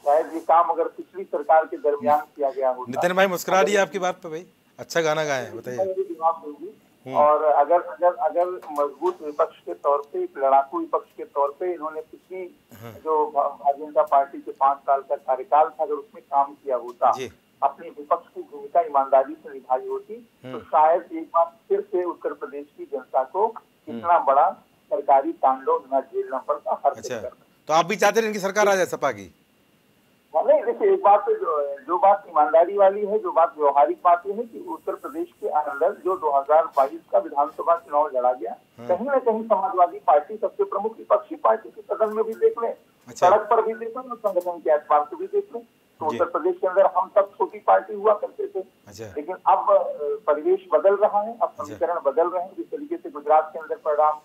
शायद ये काम अगर पिछली सरकार के दरमियान किया गया होता। नितिन भाई मुस्कुरा रही है आपकी बात पे भाई, अच्छा गाना गाया बताइए। और अगर अगर अगर मजबूत विपक्ष के तौर पे, एक लड़ाकू विपक्ष के तौर पे इन्होंने पिछली जो भारतीय जनता पार्टी के पांच साल का कार्यकाल था अगर उसमें काम किया होता, अपनी विपक्ष की भूमिका ईमानदारी से निभाई होती, तो शायद एक बार फिर से उत्तर प्रदेश की जनता को इतना बड़ा सरकारी तांडव न झेलना पड़ता। हर अच्छा, तो आप भी चाहते हैं इनकी सरकार आ जाए सपा की? नहीं देखिए एक बात जो जो बात ईमानदारी वाली है, जो बात व्यवहारिक बात यह है कि उत्तर प्रदेश के अंदर जो दो हज़ार बाईस का विधानसभा चुनाव लड़ा गया, कहीं ना कहीं समाजवादी पार्टी सबसे प्रमुख विपक्षी पार्टी के सदन में भी देख लें, सड़क पर भी देख लें, संगठन के एतबार से भी देख लें, तो उत्तर प्रदेश के अंदर हम सब छोटी पार्टी हुआ करते थे। लेकिन अब परिवेश बदल रहा है, अब समीकरण बदल रहे हैं। जिस तरीके से गुजरात के अंदर परिणाम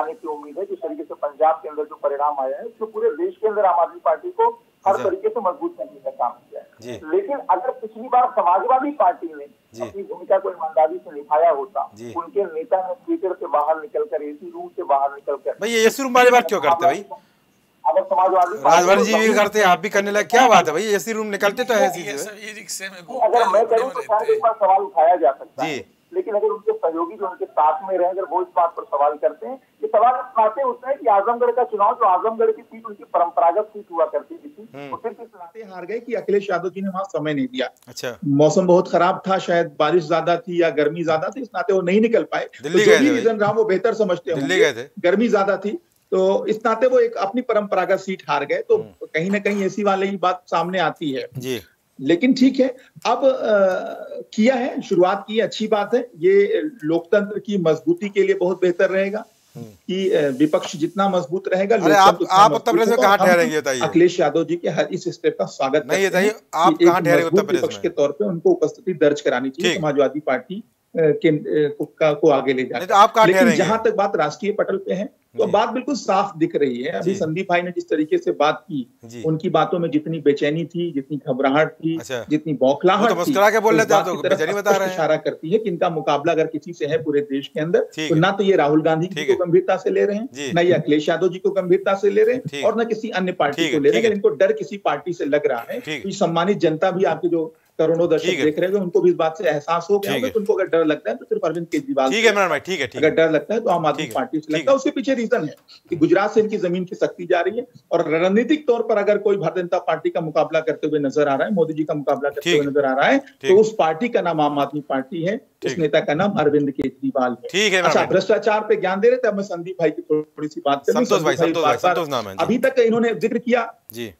आने की उम्मीद है, जिस तरीके से पंजाब के अंदर जो परिणाम आया है, उसको पूरे देश के अंदर आम आदमी पार्टी को हर तरीके से मजबूत करने का काम किया है। लेकिन अगर पिछली बार समाजवादी पार्टी ने अपनी भूमिका को ईमानदारी से निभाया होता, उनके नेता ने ट्विटर से बाहर निकलकर एसी रूम से बाहर निकलकर भाई ये एसी रूम वाली बात क्यों करते भाई? अगर समाजवादी राजभर जी भी करते हैं आप भी करने लगे, क्या बात है भाई? एसी रूम निकलते तो है, अगर मैं करूँ तो शायद एक बार सवाल उठाया जा सकता है। लेकिन अगर उनके सहयोगी जो उनके साथ में रहे अगर वो इस बात पर सवाल करते हैं, ये सवाल उठाते होते हैं कि आजमगढ़ का चुनाव जो आजमगढ़ की सीट उनकी परंपरागत सीट हुआ करती थी, और फिर चलाते हार गए कि अखिलेश यादव जी ने वहां समय नहीं दिया। अच्छा, मौसम बहुत खराब था, शायद बारिश ज्यादा थी या गर्मी ज्यादा थी, इस नाते वो नहीं निकल पाए। दिल्ली गए थे, रीजन राम वो बेहतर समझते हैं, गर्मी ज्यादा थी तो इस नाते वो एक अपनी परंपरागत सीट हार गए। तो कहीं ना कहीं ऐसी वाली बात सामने आती है जी। लेकिन ठीक है, अब आ, किया है, शुरुआत की, अच्छी बात है। ये लोकतंत्र की मजबूती के लिए बहुत बेहतर रहेगा कि विपक्ष जितना मजबूत रहेगा। आप आप उत्तर प्रदेश में कहाँ ठहरेंगे बताइए? अखिलेश यादव जी के हर इस स्टेप का स्वागत नहीं है। आप कहाँ ठहरेंगे उत्तर प्रदेश में? विपक्ष के तौर पे उनको उपस्थिति दर्ज करानी चाहिए, समाजवादी पार्टी के को आगे ले जाए। आप कहाँ ठहरेंगे? जहां तक बात राष्ट्रीय पटल पे है तो बात बिल्कुल साफ दिख रही है। अभी संदीप भाई ने जिस तरीके से बात की, उनकी बातों में जितनी बेचैनी थी, जितनी घबराहट थी, अच्छा। जितनी बौखलाहट थी, इशारा करती है कि इनका मुकाबला अगर किसी से है पूरे देश के अंदर तो ना तो ये राहुल गांधी जी को गंभीरता से ले रहे हैं, ना ये अखिलेश यादव जी को गंभीरता से ले रहे हैं और ना किसी अन्य पार्टी को ले रहे हैं। इनको डर किसी पार्टी से लग रहा है। सम्मानित जनता भी आपके जो करोड़ों दर्शक देख रहे हैं उनको भी इस बात से एहसास हो गया है कि उनको अगर डर लगता है तो सिर्फ अरविंद केजरीवाल, ठीक है भाई, ठीक है, अगर डर लगता है तो आम आदमी पार्टी से लगता है। उसके पीछे रीजन है कि गुजरात से इनकी जमीन खिसकती जा रही है और रणनीतिक तौर पर अगर कोई भारतीय जनता पार्टी का मुकाबला करते हुए नजर आ रहा है, मोदी जी का मुकाबला करते हुए नजर आ रहा है, तो उस पार्टी का नाम आम आदमी पार्टी है, उस नेता का नाम अरविंद केजरीवाल है। ठीक है। अच्छा, भ्रष्टाचार पे ज्ञान दे रहे थे, अब मैं संदीप भाई की थोड़ी सी बात करूं। अभी तक इन्होंने जिक्र किया कि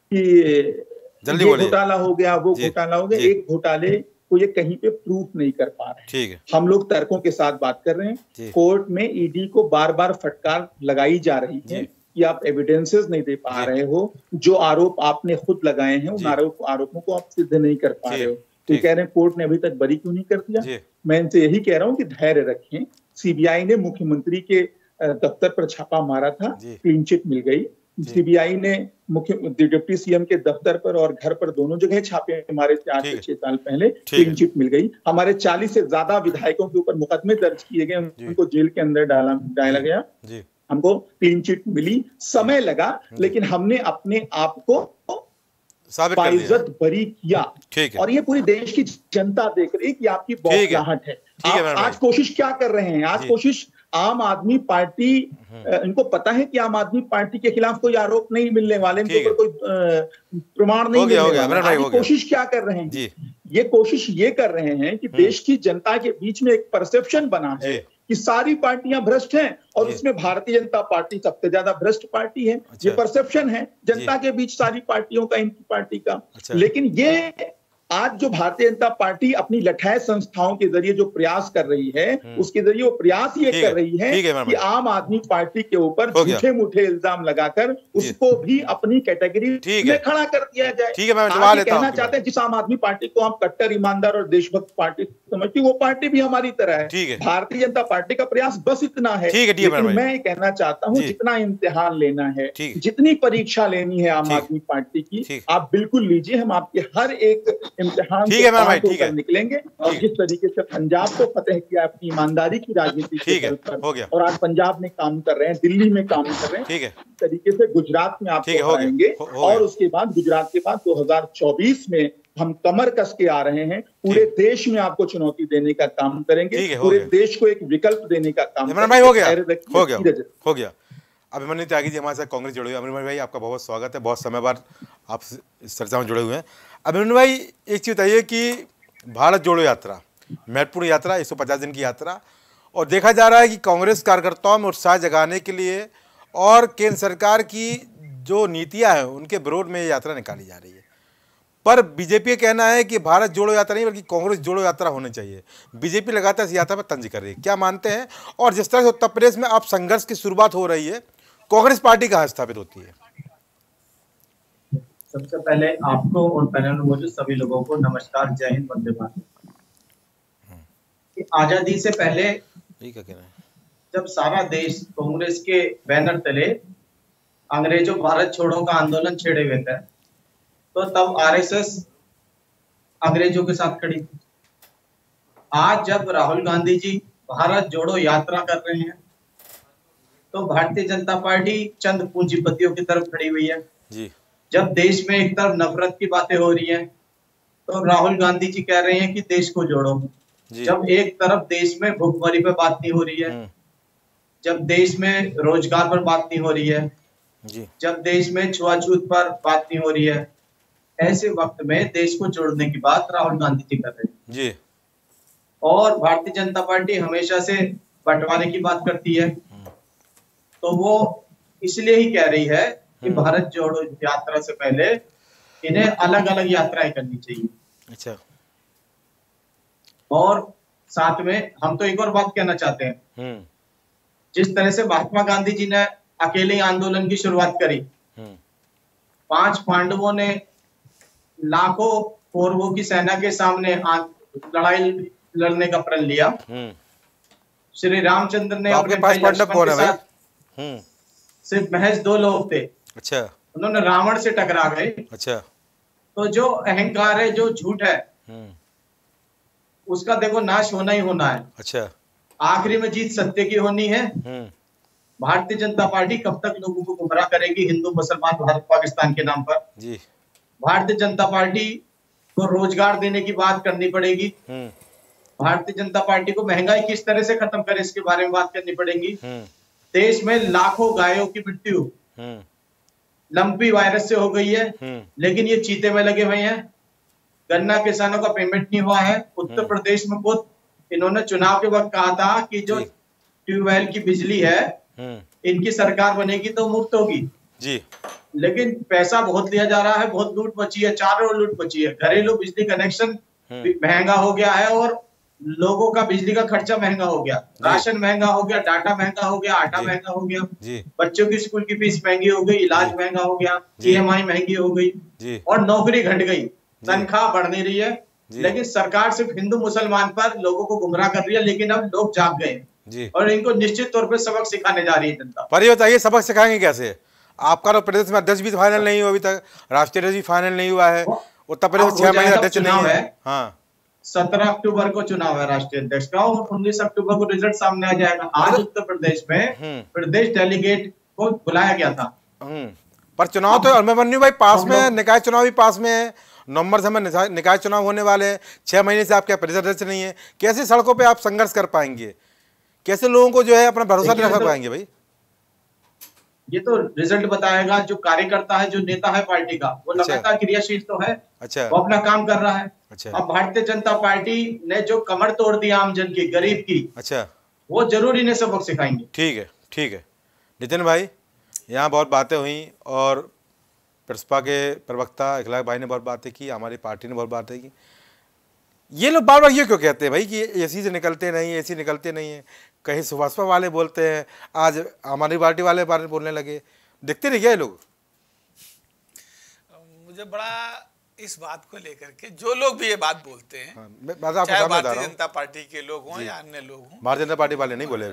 ये घोटाला हो गया, वो घोटाला हो गया, एक घोटाले को ये कहीं पे प्रूफ नहीं कर पा रहे। ठीक है, हम लोग तर्कों के साथ बात कर रहे हैं। कोर्ट में ईडी को बार बार फटकार लगाई जा रही है कि आप एविडेंसेस नहीं दे पा रहे हो, जो आरोप आपने खुद लगाए हैं उन आरोप आरोपों को आप सिद्ध नहीं कर पा रहे हो। तो कह रहे हैं कोर्ट ने अभी तक बरी क्यों नहीं कर दिया। मैं इनसे यही कह रहा हूँ कि धैर्य रखें। सीबीआई ने मुख्यमंत्री के दफ्तर पर छापा मारा था, क्लीन चिट मिल गई। सीबीआई ने मुख्य डिप्टी सीएम के दफ्तर पर और घर पर दोनों जगह छापे मारे थे आठ से छह साल पहले, क्लीन चिट मिल गई। हमारे चालीस से ज्यादा विधायकों के ऊपर मुकदमे दर्ज किए गए, उनको जेल के अंदर डाला डाला गया, हमको क्लीन चिट मिली। समय लगा लेकिन हमने अपने आप को पाइजत बरी किया। और ये पूरी देश की जनता देख रही कि आपकी बौखलाहट है। आप आज कोशिश क्या कर रहे हैं? आज कोशिश आम आदमी पार्टी, इनको पता है कि आम आदमी पार्टी के खिलाफ कोई आरोप नहीं मिलने वाले, इनके ऊपर कोई प्रमाण नहीं मिलने वाले। कोशिश क्या कर रहे हैं? ये कोशिश ये कर रहे हैं कि देश की जनता के बीच में एक परसेप्शन बना है कि सारी पार्टियां भ्रष्ट हैं और उसमें भारतीय जनता पार्टी सबसे ज्यादा भ्रष्ट पार्टी है। ये परसेप्शन है जनता के बीच सारी पार्टियों का, इनकी पार्टी का। लेकिन ये आज जो भारतीय जनता पार्टी अपनी लठाई संस्थाओं के जरिए जो प्रयास कर रही है, उसके जरिए वो प्रयास ये कर रही है कि आम आदमी पार्टी के ऊपर झूठे मूठे इल्जाम लगाकर उसको भी अपनी कैटेगरी में खड़ा कर दिया जाए। कहना चाहते हैं जिस आम आदमी पार्टी को आप कट्टर, ईमानदार और देशभक्त पार्टी समझती, वो पार्टी भी हमारी तरह है। भारतीय जनता पार्टी का प्रयास बस इतना है। मैं कहना चाहता हूँ जितना इम्तिहान लेना है, जितनी परीक्षा लेनी है आम आदमी पार्टी की, आप बिल्कुल लीजिए। हम आपके हर एक इम्तिहान से निकलेंगे और जिस तरीके से पंजाब को फतेह किया अपनी ईमानदारी की राजनीति के पर, और आज पंजाब में काम कर रहे हैं, दिल्ली में काम कर रहे हैं, इस तरीके से गुजरात में आप आएंगे। और उसके बाद गुजरात के बाद दो हजार चौबीस में हम कमर कस के आ रहे हैं, पूरे देश में आपको चुनौती देने का काम करेंगे, पूरे देश को एक विकल्प देने का काम। हो गया। अभिमन्यु त्यागी जी हमारे साथ कांग्रेस जुड़े हुए। अभिमन्यु भाई, आपका बहुत स्वागत है, बहुत समय बाद आप इस चर्चा में जुड़े हुए हैं। अभिमन्यु भाई, एक चीज़ बताइए कि भारत जोड़ो यात्रा महत्वपूर्ण यात्रा, एक सौ पचास दिन की यात्रा, और देखा जा रहा है कि कांग्रेस कार्यकर्ताओं में उत्साह जगाने के लिए और केंद्र सरकार की जो नीतियां हैं उनके विरोध में ये यात्रा निकाली जा रही है। पर बीजेपी का कहना है कि भारत जोड़ो यात्रा नहीं बल्कि कांग्रेस जोड़ो यात्रा होनी चाहिए। बीजेपी लगातार इस यात्रा पर तंज कर रही है, क्या मानते हैं? और जिस तरह से उत्तर प्रदेश में अब संघर्ष की शुरुआत हो रही है, कांग्रेस पार्टी कहाँ स्थापित होती है? सबसे पहले आपको और पैनल में मौजूद सभी लोगों को नमस्कार, जय हिंद, वंदे भारत। आजादी से पहले जब सारा देश कांग्रेस के बैनर तले अंग्रेजों भारत छोड़ो का आंदोलन छेड़े हुए थे, तो तब आरएसएस अंग्रेजों के साथ खड़ी थी। आज जब राहुल गांधी जी भारत जोड़ो यात्रा कर रहे हैं, तो भारतीय जनता पार्टी चंद पूंजीपतियों की तरफ खड़ी हुई है जी। जब देश में एक तरफ नफरत की बातें हो रही हैं, तो राहुल गांधी जी कह रहे हैं कि देश को जोड़ो। जब एक तरफ देश में भुखमरी पर बात नहीं हो रही है, जब देश में रोजगार पर बात नहीं हो रही है, जब देश में छुआछूत पर बात नहीं हो रही है, ऐसे वक्त में देश को जोड़ने की बात राहुल गांधी जी कर रहे हैं जी। और भारतीय जनता पार्टी हमेशा से बंटवारे की बात करती है, तो वो इसलिए ही कह रही है कि भारत जोड़ो यात्रा से पहले इन्हें अलग अलग यात्राएं करनी चाहिए। अच्छा। और साथ में हम तो एक और बात कहना चाहते हैं, जिस तरह से महात्मा गांधी जी ने अकेले आंदोलन की शुरुआत करी, पांच पांडवों ने लाखों कौरवों की सेना के सामने लड़ाई लड़ने का प्रण लिया, श्री रामचंद्र ने अपने पांच सिर्फ महज दो लोग थे। अच्छा। उन्होंने रावण से टकरा गए। अच्छा। तो जो अहंकार है, जो झूठ है, उसका देखो नाश होना ही होना है। अच्छा। आखिरी में जीत सत्य की होनी है। भारतीय जनता पार्टी कब तक लोगों को गुमराह करेगी हिंदू मुसलमान भारत पाकिस्तान के नाम पर जी। भारतीय जनता पार्टी को रोजगार देने की बात करनी पड़ेगी, भारतीय जनता पार्टी को महंगाई किस तरह से खत्म करे इसके बारे में बात करनी पड़ेगी। देश में लाखों गायों की मृत्यु लंपी वायरस से हो गई है, लेकिन ये चीते में लगे हुए हैं। गन्ना किसानों का पेमेंट नहीं हुआ है। उत्तर प्रदेश में खुद इन्होंने चुनाव के वक्त कहा था कि जो ट्यूबवेल की बिजली है इनकी सरकार बनेगी तो मुफ्त होगी जी, लेकिन पैसा बहुत लिया जा रहा है, बहुत लूट मची है, चारों लूट मची है। घरेलू बिजली कनेक्शन महंगा हो गया है और लोगों का बिजली का खर्चा महंगा हो गया, राशन महंगा हो गया, डाटा महंगा हो गया, आटा महंगा हो गया, बच्चों की स्कूल की फीस महंगी हो गई, इलाज महंगा हो गया, ई एम आई महंगी हो गई और नौकरी घट गई, तनख्वाह बढ़ नहीं रही है। लेकिन सरकार सिर्फ हिंदू मुसलमान पर लोगों को गुमराह कर रही है, लेकिन अब लोग जाग गए और इनको निश्चित तौर पे सबक सिखाने जा रही है जनता। पर ये बताइए सबक सिखाएंगे कैसे? आपका तो प्रदेश में अध्यक्ष भी फाइनल नहीं हुआ अभी तक, राष्ट्रीय अध्यक्ष भी फाइनल नहीं हुआ है, उत्तर प्रदेश छह महीने अध्यक्ष चुनाव है। हाँ, सत्रह अक्टूबर को चुनाव है राष्ट्रीय अध्यक्ष का और उन्नीस अक्टूबर को रिजल्ट सामने आ जाएगा। आज उत्तर प्रदेश में प्रदेश डेलीगेट को बुलाया गया था पर चुनाव तो अभिमन्यु भाई पास में, निकाय चुनाव भी पास में है, नवंबर से हमें निकाय चुनाव होने वाले हैं, छह महीने से आपके प्रदेश अध्यक्ष नहीं है, कैसे सड़कों पे आप संघर्ष कर पाएंगे, कैसे लोगों को जो है अपना भरोसा दिला पाएंगे भाई? ये तो रिजल्ट बताएगा। जो कार्यकर्ता है, जो नेता है पार्टी का, वो लगातार क्रियाशील तो है। अच्छा। वो अपना काम कर रहा है। अच्छा। अब भारतीय जनता पार्टी ने जो कमर तोड़ दी आमजन की, गरीब की, अच्छा, वो जरूर इन्हें सबक सिखाएंगे। ठीक है, ठीक है नितिन भाई, यहाँ बहुत बातें हुई और प्रसपा के प्रवक्ता अखिलेश भाई ने बहुत बातें की, हमारी पार्टी ने बहुत बातें की। ये लोग बार बार ये क्यों कहते हैं भाई कि एसी से निकलते नहीं, एसी निकलते नहीं है? कहीं सुभाषपा वाले बोलते हैं, आज हमारी पार्टी वाले बारे में बोलने लगे, देखते रहिए ये लोग। मुझे बड़ा इस बात को लेकर के जो लोग भी ये बात बोलते हैं, हाँ, चाहे भारतीय जनता पार्टी के लोग हों या अन्य लोग हों, भारतीय जनता पार्टी वाले नहीं बोले,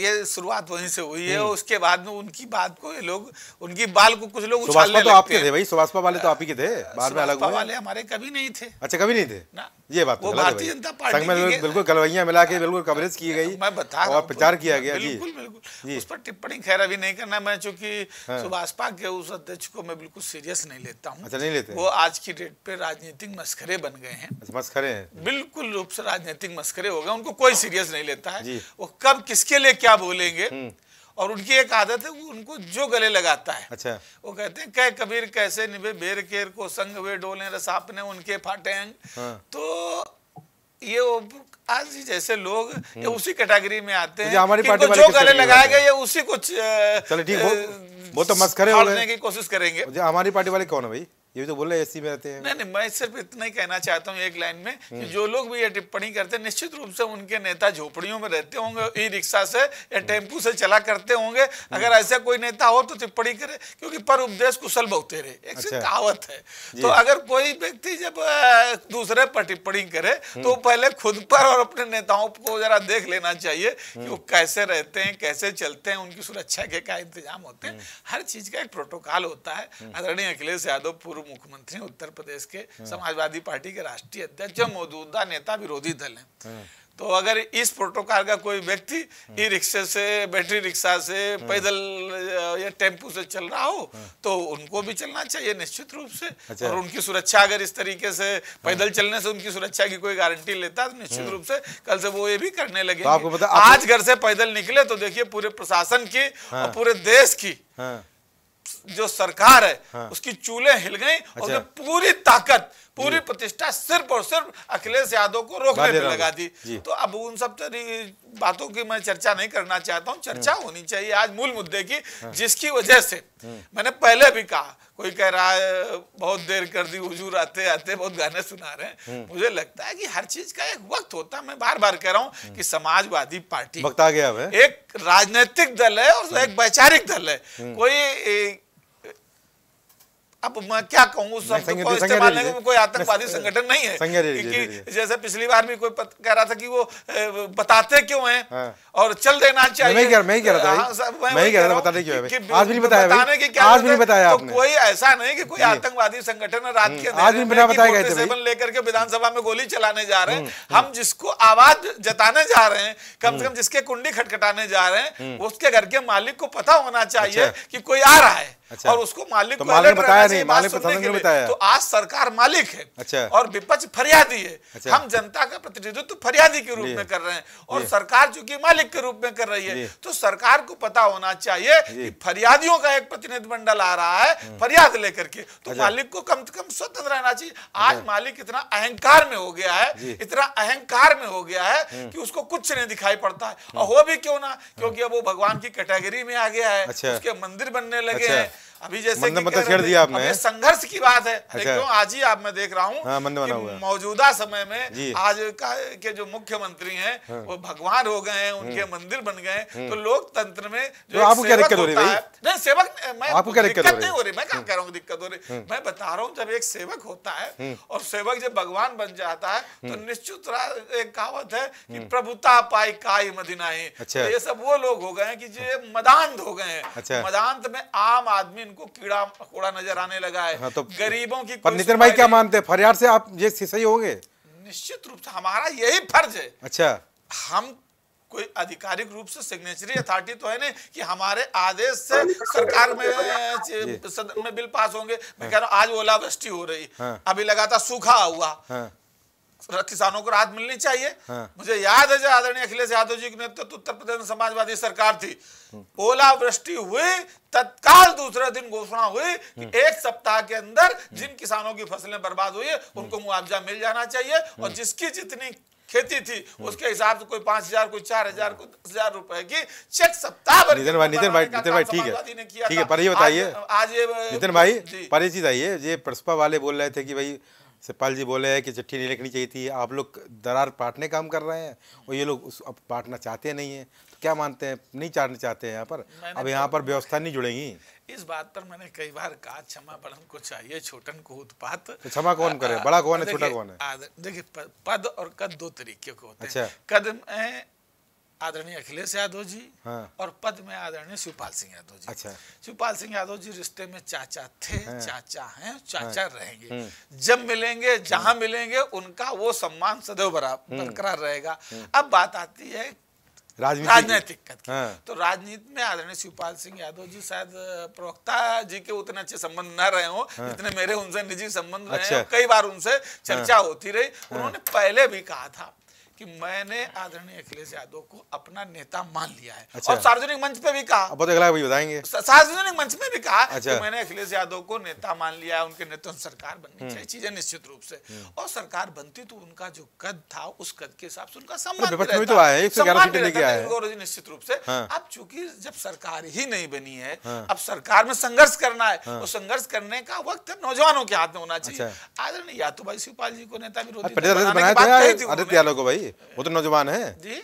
ये शुरुआत वहीं से हुई है। उसके बाद में उनकी बात को ये लोग, उनकी बाल को कुछ लोग उछालने लगते हैं। आपके थे भाई, सुभाषपा वाले तो आप ही के थे, बाद में अलग हुए। वाले हमारे कभी नहीं थे। अच्छा, कभी नहीं थे ना? ये बात भारतीय जनता पार्टी में बिल्कुल गलवैया मिला के बिल्कुल कवरेज की गई, मैं बता और प्रचार किया गया। बिल्कुल बिल्कुल, उस पर टिप्पणी खैर अभी नहीं करना। मैं चूंकि सुभाषपा के उस अध्यक्ष को मैं बिल्कुल सीरियस नहीं लेता हूँ। अच्छा, नहीं लेते? वो आज की डेट पे राजनीतिक मस्खरे बन गए हैं। मस्खरे हैं, बिल्कुल रूप से राजनीतिक मस्खरे हो गए, उनको कोई सीरियस नहीं लेता है। वो कब किसके लिए क्या बोलेंगे, और उनकी एक आदत है वो उनको जो गले लगाता है। अच्छा। वो कहते हैं कै कबीर कैसे निभे बेर केर को संग वे डोले रस आपने उनके फाटे अंग। हाँ। तो ये आज जैसे लोग ये उसी कैटेगरी में आते हैं। हमारी पार्टी जो गले लगाएगा ये उसी को वो तो मस्खरे होने की कोशिश करेंगे। हमारी पार्टी वाले कौन है भाई? ये भी तो बोल रहे एसी में रहते हैं। नहीं नहीं, मैं सिर्फ इतना ही कहना चाहता हूँ एक लाइन में कि जो लोग भी ये टिप्पणी करते हैं, निश्चित रूप से उनके नेता झोपड़ियों में रहते होंगे, ई रिक्शा से या टेम्पू से चला करते होंगे। अगर ऐसा कोई नेता हो तो टिप्पणी करे, क्योंकि पर उपदेश कुशल बहुते रहे, एक अच्छा। कहावत है। तो अगर कोई व्यक्ति जब दूसरे पर टिप्पणी करे तो पहले खुद पर और अपने नेताओं को जरा देख लेना चाहिए कि वो कैसे रहते हैं, कैसे चलते हैं, उनकी सुरक्षा के क्या इंतजाम होते हैं। हर चीज का एक प्रोटोकॉल होता है। आदरणीय अखिलेश यादव पूर्व मुख्यमंत्री उत्तर प्रदेश के, समाजवादी पार्टी के राष्ट्रीय अध्यक्ष, मौजूदा नेता, विरोधी दल हैं। तो अगर इस प्रोटोकॉल का कोई व्यक्ति ई रिक्शे से, बैटरी रिक्शा से, पैदल या टेम्पू से चल रहा हो तो उनको भी चलना चाहिए निश्चित रूप से। अच्छा। और उनकी सुरक्षा अगर इस तरीके से पैदल चलने से उनकी सुरक्षा की कोई गारंटी लेता तो निश्चित रूप से कल से वो ये भी करने लगे। तो आज घर से पैदल निकले तो देखिए पूरे प्रशासन की और पूरे देश की जो सरकार है हाँ। उसकी चूल्हे हिल गई अच्छा। और पूरी ताकत पूरी प्रतिष्ठा सिर्फ और सिर्फ अखिलेश यादव को रोकने पे लगा दी। तो अब उन सब बातों की मैं चर्चा नहीं करना चाहता हूँ। चर्चा होनी चाहिए आज मूल मुद्दे की, जिसकी वजह से मैंने पहले भी कहा, कोई कह रहा है बहुत देर कर दी हुजूर आते आते, बहुत गाने सुना रहे हैं। मुझे लगता है कि हर चीज का एक वक्त होता है। मैं बार बार कह रहा हूँ कि समाजवादी पार्टी वक्त आ गया है। एक राजनीतिक दल है और एक वैचारिक दल है। कोई अब मैं क्या कहूँ, उस शब्द को इस्तेमाल नहीं, कोई आतंकवादी संगठन नहीं है क्योंकि जैसे पिछली बार भी कोई कह रहा था कि वो बताते क्यों हैं और चल देना चाहिए। मैं कह रहा था आज भी नहीं बताया। कोई ऐसा नहीं कि कोई आतंकवादी संगठन रात के लेकर के विधानसभा में गोली चलाने जा रहे हैं। हम जिसको आवाज जताने जा रहे हैं, कम से कम जिसके कुंडी खटखटाने जा रहे हैं, उसके घर के मालिक को पता होना चाहिए कि कोई आ रहा है अच्छा। और उसको मालिक तो को मालिक बताया नहीं, मालिक नहीं बताया। तो आज सरकार मालिक है अच्छा। और विपक्ष फरियादी है अच्छा। हम जनता का प्रतिनिधित्व तो फरियादी के रूप में कर रहे हैं और सरकार चूंकि मालिक के रूप में कर रही है। तो सरकार को पता होना चाहिए कि फरियादियों का एक प्रतिनिधिमंडल आ रहा है फरियाद लेकर के, तो मालिक को कम से कम स्वतंत्र रहना चाहिए। आज मालिक इतना अहंकार में हो गया है, इतना अहंकार में हो गया है कि उसको कुछ नहीं दिखाई पड़ता है। और हो भी क्यों ना, क्योंकि अब वो भगवान की कैटेगरी में आ गया है, उसके मंदिर बनने लगे हैं। अभी जैसे मतलब दिया आपने, संघर्ष की बात है अच्छा। क्यों आज ही आप मैं देख रहा हूँ हाँ, मौजूदा समय में आज का के जो मुख्यमंत्री हैं हाँ। वो भगवान हो गए हैं, उनके मंदिर बन गए। तो लोकतंत्र में जो आपको क्या दिक्कत हो रही है? नहीं सेवक मैं आपको क्या दिक्कत नहीं हो रही? मैं क्या कह रहा हूँ दिक्कत हो रही, मैं बता रहा हूँ। जब एक सेवक होता है और सेवक जब भगवान बन जाता है तो निश्चित एक कहावत है कि प्रभुता पाई काई मदिनाई। ये सब वो लोग हो गए हैं कि जो मदांध हो गए हैं। मदांध में आम आदमी इनको कीड़ा मकोड़ा नजर आने लगा है हाँ, तो गरीबों की। पर नितिन भाई क्या मानते हैं, फरियाद से आप ये सही होंगे? निश्चित रूप से हमारा यही फर्ज है अच्छा। हम कोई आधिकारिक रूप से सिग्नेचरी अथॉरिटी तो है नहीं कि हमारे आदेश से सरकार में सदन में बिल पास होंगे। मैं कह रहा हूँ आज ओलावृष्टि हो रही हाँ। अभी लगातार सूखा हुआ हाँ। किसानों को राहत मिलनी चाहिए हाँ। मुझे याद है जब आदरणीय अखिलेश यादव जी के नेतृत्व उत्तर प्रदेश में समाजवादी सरकार थी, ओलावृष्टि हुई, तत्काल दूसरे दिन घोषणा हुई कि एक सप्ताह के अंदर जिन किसानों की फसलें बर्बाद हुई उनको मुआवजा मिल जाना चाहिए। और जिसकी जितनी खेती थी उसके हिसाब से कोई पांच हजार कोई चार हजार कोई दस हजार रुपए की चेक सप्ताह भर। नितिन भाई नितिन भाई नितिन भाई ठीक है ठीक है पर ये बताइए आज नितिन भाई पर ये चीज आइए, ये प्रसपा वाले बोल रहे थे कि भाई शिवपाल जी बोले हैं कि चिट्ठी नहीं लिखनी चाहिए थी, आप लोग दरार पाटने काम कर रहे हैं और ये लोग उस अब पाटना चाहते नहीं हैं। तो क्या मानते हैं, नहीं चाटना चाहते हैं यहाँ पर? अब यहाँ पर व्यवस्था नहीं जुड़ेगी। इस बात पर मैंने कई बार कहा क्षमा बड़न को चाहिए छोटन को उत्पात। तो क्षमा कौन करे, बड़ा कौन है छोटा कौन है? देखिए पद और कद दो तरीके के होते हैं। कद में आदरणीय अखिलेश यादव जी हाँ। और पद में आदरणीय शिवपाल सिंह यादव जी अच्छा। शिवपाल सिंह यादव जी रिश्ते में चाचा थे हाँ। चाचा हैं, चाचा हाँ। रहेंगे। जब मिलेंगे जहां मिलेंगे उनका वो सम्मान सदैव बरकरार रहेगा। अब बात आती है राजनीतिक कद हाँ। तो राजनीति में आदरणीय शिवपाल सिंह यादव जी शायद प्रवक्ता जी के उतने अच्छे संबंध न रहे हों हाँ। जितने मेरे उनसे निजी संबंध रहे हैं। कई बार उनसे चर्चा होती रही। उन्होंने पहले भी कहा था कि मैंने आदरणीय अखिलेश यादव को अपना नेता मान लिया है अच्छा। और सार्वजनिक मंच पे भी कहा, अब अगला भी बताएंगे, सार्वजनिक मंच में भी कहा अच्छा। कि मैंने अखिलेश यादव को नेता मान लिया है, उनके नेतृत्व में सरकार बननी चाहिए चीजें निश्चित रूप से। और सरकार बनती तो उनका जो कद था उस कद के हिसाब से उनका सम्मान निश्चित रूप से। अब चूंकि जब सरकार ही नहीं बनी है, अब सरकार में संघर्ष करना है, वो संघर्ष करने का वक्त नौजवानों के हाथ में होना चाहिए। आदरणीय या तो भाई शिवपाल जी को नेता विरोधी आदित्य यादव को, भाई वो तो नौजवान है जी,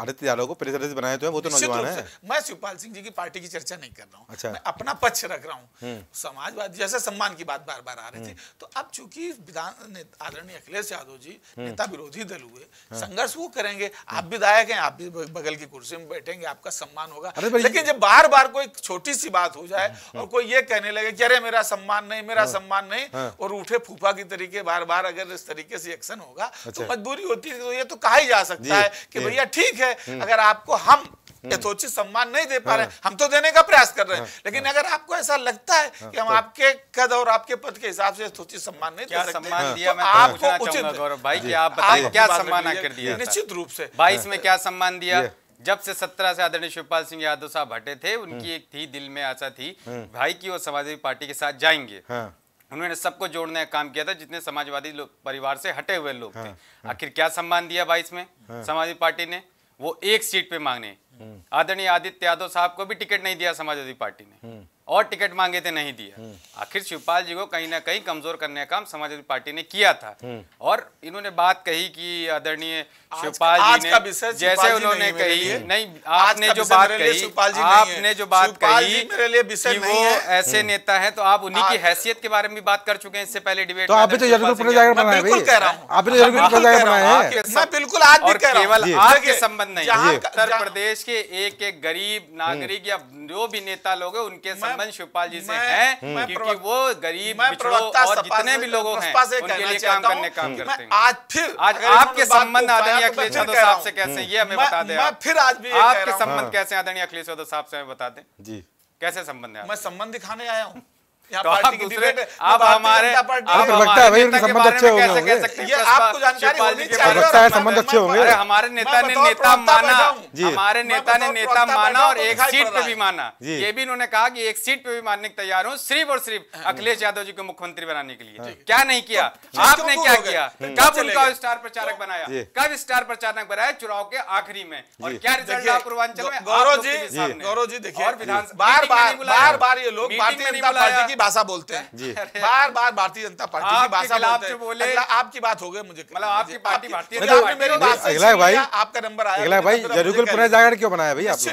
आदित्य यादव को प्रेसिडेंट बनाए तो है, वो तो नौजवान है। मैं शिवपाल सिंह जी की पार्टी की चर्चा नहीं कर रहा हूँ अच्छा। मैं अपना पक्ष रख रहा हूँ। समाजवादी जैसे सम्मान की बात बार बार आ रही थी, तो अब चूंकि विधान आदरणीय अखिलेश यादव जी नेता विरोधी दल हुए, संघर्ष वो करेंगे। आप विधायक हैं, आप भी बगल की कुर्सी में बैठेंगे, आपका सम्मान होगा। लेकिन जब बार बार कोई छोटी सी बात हो जाए और कोई ये कहने लगे कि अरे मेरा सम्मान नहीं, मेरा सम्मान नहीं, और उठे फूफा की तरीके बार बार अगर इस तरीके से एक्शन होगा तो मजबूरी होती है। तो ये तो कहा ही जा सकता है कि भैया ठीक है, अगर आपको हम यथोचित सम्मान नहीं दे पा रहे, हम तो देने का प्रयास कर रहे हैं, लेकिन अगर आपको ऐसा लगता है कि हम आपके कद और आपके पद के हिसाब से यथोचित सम्मान नहीं दे सकते, आपको उचित, गौरव भाई, क्या आप बताइए क्या सम्मान कर दिया? निश्चित रूप से बाईस में क्या सम्मान दिया, जब से सत्रह से आदरणीय शिवपाल सिंह यादव साहब हटे थे, उनकी एक थी दिल में आशा थी भाई की वो समाजवादी पार्टी के साथ जाएंगे। हाँ। उन्होंने सबको जोड़ने का काम किया था, जितने समाजवादी परिवार से हटे हुए लोग हाँ, थे। आखिर क्या सम्मान दिया बाईस में हाँ, समाजवादी पार्टी ने? वो एक सीट पे मांगने, आदरणीय आदित्य यादव साहब को भी टिकट नहीं दिया समाजवादी पार्टी ने, और टिकट मांगे थे नहीं दिया। आखिर शिवपाल जी को कहीं ना कहीं कमजोर करने का काम समाजवादी पार्टी ने किया था। और इन्होंने बात कही कि आदरणीय शिवपाल जी ने, जैसे उन्होंने कही, नहीं आपने जो बात कही, आपने जो बात कही कि वो ऐसे नेता है, तो आप उन्हीं की हैसियत के बारे में बात कर चुके हैं इससे पहले डिबेट। आप भी तो बिल्कुल केवल आज के संबंध नहीं, उत्तर प्रदेश के एक एक गरीब नागरिक या जो भी नेता लोग हैं उनके शिवपाल जी से है, क्योंकि वो गरीब और जितने भी लोगों हैं उनके लिए काम करने काम करते हैं। आज फिर आज आपके संबंध आदरणीय अखिलेश यादव साहब से कैसे, ये हमें बता दें। फिर आज भी आपके संबंध कैसे आदरणीय अखिलेश यादव साहब से हमें बता दें जी, कैसे संबंध है? मैं संबंध दिखाने आया हूँ। तो आप दूसरे, आप हमारे, आप लगता है भाई उनके संबंध अच्छे होंगे, ये आपको जानकारी होनी चाहिए। लगता है संबंध अच्छे होंगे। अरे हमारे नेता ने नेता माना, हमारे नेता ने नेता माना और एक सीट पे भी माना। ये भी इन्होंने कहा कि एक सीट पे भी मानने को तैयार हूँ, सिर्फ और सिर्फ अखिलेश यादव जी को मुख्यमंत्री बनाने के लिए। क्या नहीं किया आपने, क्या किया? कब उनका स्टार प्रचारक बनाया, कब स्टार प्रचारक बनाया? चुनाव के आखिरी में। और क्या रिजल्ट आप पूर्वांचल में? गौरव जी, गौरव जी देखिए, बार बार बार बार ये लोग भारतीय भाषा बोलते हैं, बार बार भारतीय जनता पार्टी की भाषा बोलते हैं। अगला आपकी बात हो गई, मुझे मतलब आपकी पार्टी भारतीय जनता पार्टी। आपका नंबर आया भाई, जरूर पुनर्जागरण क्यों बनाया भाई आपने?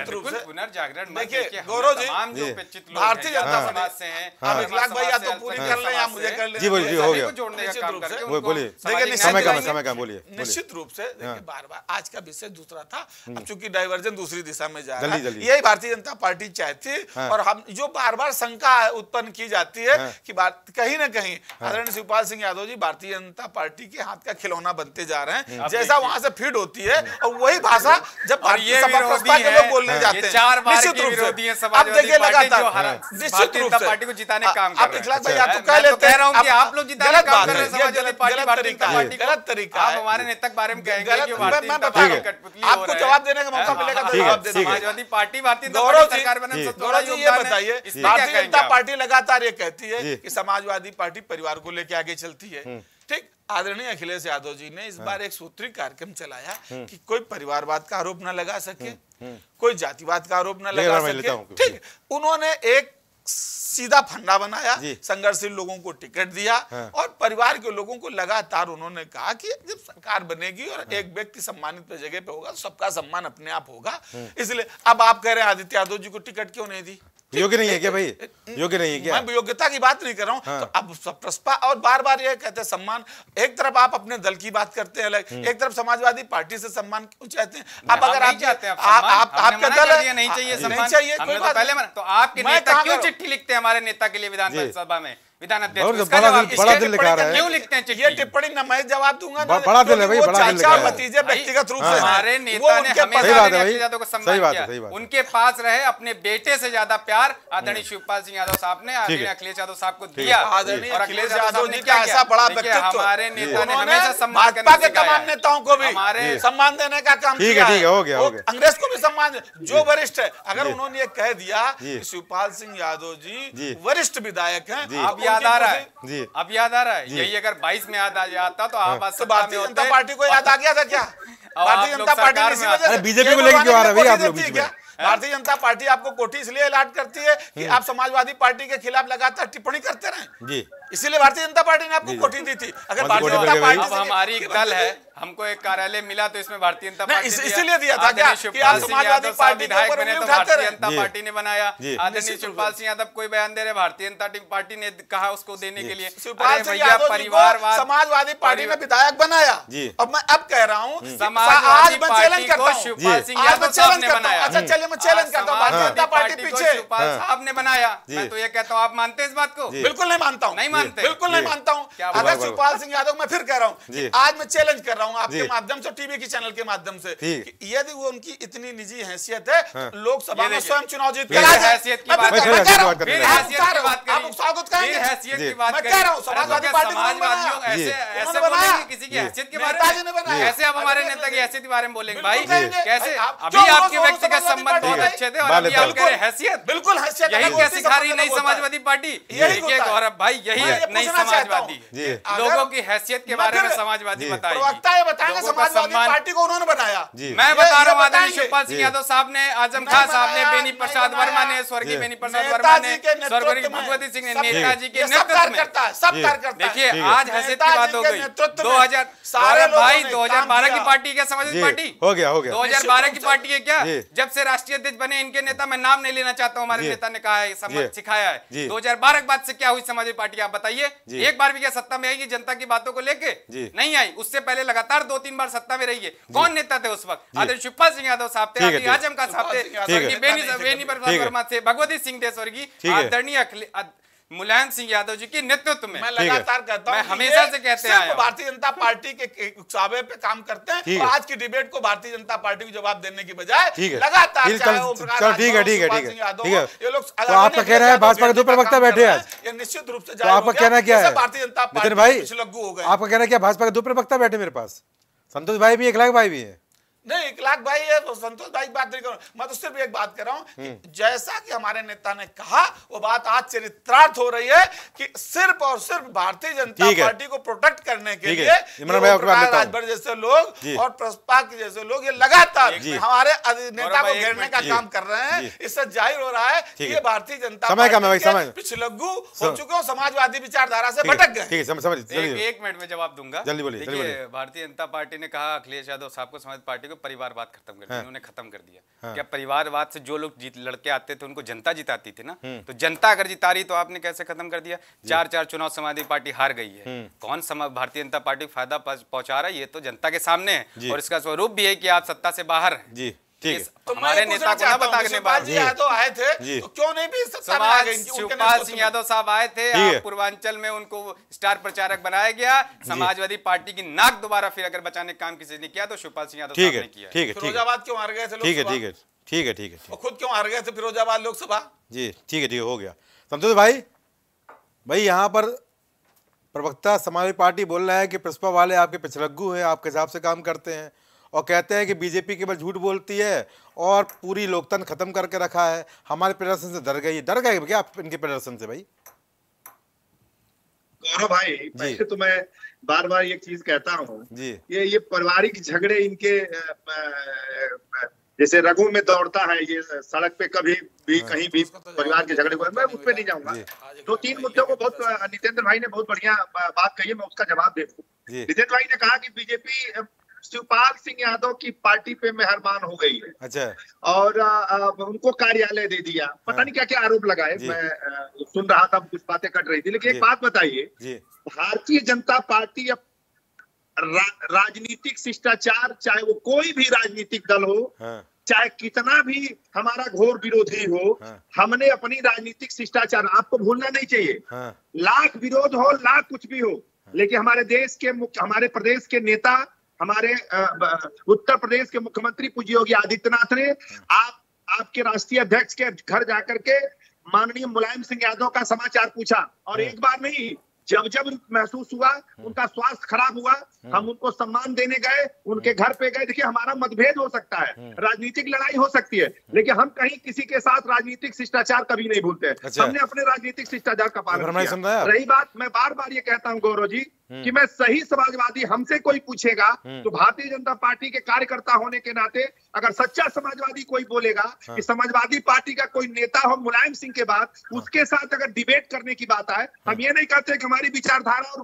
पुनर्जागरण देखिए गौरव जी, भारतीय जनता समाज से हैं। आप अखिलेश भाई या तो पूरी कर लें या मुझे कर लें। जी बोलिए, हो गया। बोलिए, समय कम है, समय कम, बोलिए। निश्चित रूप से देखिए, बार बार आज का विषय दूसरा था, अब चूंकि डाइवर्जन दूसरी दिशा में जा रहा है, यही भारतीय जनता पार्टी चाहती। और हम जो बार बार शंका उत्पन्न की जाती है कि बात कहीं ना कहीं आदरणीय शिवपाल सिंह यादव जी भारतीय जनता पार्टी के हाथ का खिलौना बनते जा रहे हैं, जैसा वहां से फीड होती है और वही भाषा जब भारतीय सपा के लोग बोलने जाते हैं। निश्चित रूप से अब देखिए लगातार निश्चित रूप से पार्टी को जिताने का काम आप इखलाक भाई आप तो कह लेते हैं, आप लोग जिताने का काम कर रहे हैं। समाजवादी पार्टी भारतीय जनता पार्टी गलत तरीका, आप हमारे नेता के बारे में कहेंगे कि भारतीय जनता पार्टी कठपुतली हो रही है, आपको जवाब देने का मौका मिलेगा तो जवाब देंगे। समाजवादी पार्टी भारतीय जनता पार्टी सरकार बनने से थोड़ा योगदान बताइए। भारतीय जनता पार्टी लगातार ये कहती है कि समाजवादी पार्टी परिवार को लेकर आगे चलती है, ठीक। आदरणीय अखिलेश यादव जी ने इस बार एक सूत्री कार्यक्रम चलाया कि कोई परिवारवाद का आरोप ना लगा सके, कोई जातिवाद का आरोप ना लगा सके, ठीक। उन्होंने एक सीधा फंडा बनाया, संघर्षशील लोगों को टिकट दिया हाँ। और परिवार के लोगों को लगातार उन्होंने कहा कि जब सरकार बनेगी और हाँ। एक व्यक्ति सम्मानित जगह पे होगा, सबका सम्मान अपने आप होगा। इसलिए अब आप कह रहे हैं आदित्य यादव जी को टिकट क्यों नहीं दी? योग्य नहीं है क्या भाई? योग्य नहीं है क्या? मैं योग्यता की बात नहीं कर रहा हूँ हाँ। तो अब प्रस्पा और बार बार ये कहते हैं सम्मान, एक तरफ आप अपने दल की बात करते हैं अलग, एक तरफ समाजवादी पार्टी से सम्मान क्यों चाहते हैं आप? अगर आप चाहते हैं आपका दल नहीं चाहिए, नहीं चाहिए, आपके नेता क्यों चिट्ठी लिखते हैं हमारे नेता के लिए विधान परिषद में? उनके पास रहे अपने बेटे से ज्यादा प्यार आदरणीय शिवपाल सिंह यादव साहब ने आदरणीय अखिलेश यादव साहब को दिया। और अखिलेश यादव जी का ऐसा बड़ा व्यक्तित्व, हमारे नेता ने हमेशा सम्मान करने के तमाम नेताओं को भी सम्मान देने का काम किया है, अंग्रेज को भी सम्मान, जो वरिष्ठ है। अगर उन्होंने ये कह दिया शिवपाल सिंह यादव जी वरिष्ठ विधायक है, अब याद आ रहा है, अब याद आ रहा है यही, अगर बाईस में याद आ जाता तो आप आज भारतीय जनता पार्टी को याद आ गया था क्या? भारतीय जनता पार्टी बीजेपी को लेकर क्यों आ रहा है क्या? भारतीय जनता पार्टी आपको कोठी इसलिए अलॉट करती है कि आप समाजवादी पार्टी के खिलाफ लगातार टिप्पणी करते रहें जी, इसीलिए भारतीय जनता पार्टी ने आपको कोठी दी थी। अगर भारतीय जनता पार्टी हमारी दल है, हमको एक कार्यालय मिला तो इसमें भारतीय जनता पार्टी इसीलिए दिया था क्या कि आप समाजवादी पार्टी के ऊपर उंगली उठाते रहे? जनता पार्टी ने बनाया। आदरणीय शिवपाल सिंह यादव कोई बयान दे रहे, भारतीय जनता पार्टी ने कहा उसको देने के लिए, शिवपाल सिंह यादव परिवारवाद समाजवादी पार्टी ने विधायक बनाया। अब मैं अब कह रहा हूँ समाजवादी पार्टी को शिवपाल सिंह यादव साहब ने बनाया। अच्छा चलिए मैं चैलेंज करता हूँ, भारतीय जनता पार्टी पीछे शिवपाल साहब ने बनाया। मैं तो ये कहता हूँ, आप मानते हैं इस बात को? बिल्कुल नहीं मानता हूँ, नहीं मानते, बिल्कुल नहीं मानता हूँ। अगर शिवपाल सिंह यादव, मैं फिर कह रहा हूँ आज मैं चैलेंज कर रहा हूँ, रहा हूँ आपके माध्यम से, टीवी के चैनल के माध्यम से, यदि वो उनकी इतनी निजी हैसियत है लोकसभा में स्वयं चुनाव जीत समाजवादी पार्टी गौरव भाई यही नहीं समाजवादी लोगों की हैसियत के बारे में समाजवादी बताएगी। उन्होंने बनाया, मैं बता रहा हूँ आदरणीय शिवपाल सिंह यादव साहब ने, आजम खान साहब ने, बेनी प्रसाद वर्मा ने, स्वर्गीय बेनी प्रसाद वर्मा ने, स्वर्गीय भगवती सिंह ने, नेताजी के नेतृत्व में, देखिए आज हैसियत की बात हो गई। दो हजार बारह की पार्टी क्या समाजवादी पार्टी हो गया, हो गया दो हजार बारह की पार्टी है क्या? जब से राष्ट्रीय अध्यक्ष बने इनके नेता, मैं नाम नहीं लेना चाहता हूँ, हमारे नेता ने कहा है, समझ सिखाया है। दो हजार बारह के बाद से क्या हुई समाजवादी पार्टी आप बताइए, एक बार भी क्या सत्ता में आएगी जनता की बातों को लेके? नहीं आई। उससे पहले लगातार दो तीन बार सत्ता में रही है। कौन नेता थे उस वक्त? आदरणीय शिवपाल सिंह यादव साहब थे, आजम खान साहब थे, बेनी प्रसाद वर्मा थे, भगवती सिंह थे, स्वर्गीय आदरणीय मुलायम सिंह यादव जी के नेतृत्व में। मैं लगातार कहता हूं, मैं हमेशा से कहते हैं भारतीय जनता पार्टी के उकसावे पे काम करते हैं। तो आज की डिबेट को भारतीय जनता पार्टी को जवाब देने की बजाय लगातार ठीक है ठीक है ठीक है ये लोग आपका कह रहा है भाजपा के दो प्रवक्ता बैठे हैं, निश्चित रूप से आपका कहना क्या है? भारतीय जनता पार्टी भाई लग्गू हो गए, आपका कहना क्या? भाजपा के दो प्रवक्ता बैठे मेरे पास, संतोष भाई भी, एक लाख भाई भी है, नहीं एक लाख भाई है, तो संतोष भाई बात नहीं करूँ, मैं तो सिर्फ एक बात कर रहा हूँ, जैसा कि हमारे नेता ने कहा वो बात आज चरित्रार्थ हो रही है कि सिर्फ और सिर्फ भारतीय जनता पार्टी को प्रोटेक्ट करने के लिए राजभर जैसे लोग और प्रसपा के जैसे लोग ये लगातार हमारे नेता को घेरने का काम कर रहे हैं। इससे जाहिर हो रहा है कि ये भारतीय जनता पार्टी पिछलग्गू हो चुके और समाजवादी विचारधारा से भटक गए। एक मिनट में जवाब दूंगा, जल्दी बोलिए। भारतीय जनता पार्टी ने कहा अखिलेश यादव साहब को समाजवादी पार्टी परिवारवाद खत्म कर दिया, उन्होंने खत्म कर दिया। क्या परिवारवाद से जो लोग जीत लड़के आते थे उनको जनता जिताती थी ना, तो जनता अगर जिता रही तो आपने कैसे खत्म कर दिया? चार चार चुनाव समाजवादी पार्टी हार गई है। कौन भारतीय जनता पार्टी फायदा पहुंचा रहा है ये तो जनता के सामने है, और इसका स्वरूप भी है कि आप सत्ता से बाहर हैं। तो हमारे नेता को ना बताने बात यादव आए थे तो क्यों नहीं भी सत्ता में आ गए? शिवपाल सिंह यादव साहब आए थे, पूर्वांचल में उनको स्टार प्रचारक बनाया गया। समाजवादी पार्टी की नाक दोबारा फिर अगर बचाने काम किसी ने किया तो शिवपाल सिंह यादव साहब ने किया। फिरोजाबाद क्यों हार गए थे? ठीक है ठीक है ठीक है ठीक है खुद क्यों हार गए थे फिरोजाबाद लोकसभा? जी ठीक है ठीक है हो गया। समझो भाई भाई यहाँ पर प्रवक्ता समाजवादी पार्टी बोल रहा है कि प्रसपा वाले आपके पिछलग्गू हैं, आपके हिसाब से काम करते हैं, और कहते हैं कि बीजेपी केवल झूठ बोलती है और पूरी लोकतंत्र खत्म करके रखा है, हमारे प्रदर्शन से डर गई। डर गए क्या आप इनके प्रदर्शन से? भाई गौरव भाई वैसे तो मैं बार बार ये चीज कहता हूँ, ये ये पारिवारिक झगड़े इनके जैसे रगों में दौड़ता है, ये सड़क पे कभी भी कहीं भी परिवार के झगड़े को मैं उस पर नहीं जाऊंगा। दो तीन मुद्दों को बहुत नितेंद्र भाई ने बहुत बढ़िया बात कही है, मैं उसका जवाब दे दूं। नितेंद्र भाई ने कहा कि बीजेपी शिवपाल सिंह यादव की पार्टी पे मेहरबान हो गई है। अच्छा। और आ, उनको कार्यालय दे दिया, पता हाँ। नहीं क्या क्या आरोप लगाए। मैं आ, सुन रहा था, कुछ बातें कट रही थी, लेकिन एक बात बताइए, भारतीय जनता पार्टी अब रा, राजनीतिक शिष्टाचार, चाहे वो कोई भी राजनीतिक दल हो, हाँ। चाहे कितना भी हमारा घोर विरोधी हो, हाँ। हमने अपनी राजनीतिक शिष्टाचार आपको भूलना नहीं चाहिए। हाँ। लाख विरोध हो, लाख कुछ भी हो, लेकिन हमारे देश के हमारे प्रदेश के नेता, हमारे उत्तर प्रदेश के मुख्यमंत्री पूज्य योगी आदित्यनाथ ने आप आपके राष्ट्रीय अध्यक्ष के घर जाकर के माननीय मुलायम सिंह यादव का समाचार पूछा, और एक बार नहीं, जब जब महसूस हुआ उनका स्वास्थ्य खराब हुआ, हम उनको सम्मान देने गए, उनके घर पे गए। देखिए, हमारा मतभेद हो सकता है, राजनीतिक लड़ाई हो सकती है, लेकिन हम कहीं किसी के साथ राजनीतिक शिष्टाचार कभी नहीं भूलते। अच्छा। हमने अपने राजनीतिक शिष्टाचार का पालन किया। रही बात, मैं बार बार ये कहता हूँ गौरव जी कि मैं सही समाजवादी, हमसे कोई पूछेगा तो भारतीय जनता पार्टी के कार्यकर्ता होने के नाते अगर सच्चा समाजवादी कोई बोलेगा कि समाजवादी पार्टी का कोई नेता हो मुलायम सिंह के बाद, उसके साथ अगर डिबेट करने की बात आए, हम ये नहीं कहते कि हमारी विचारधारा और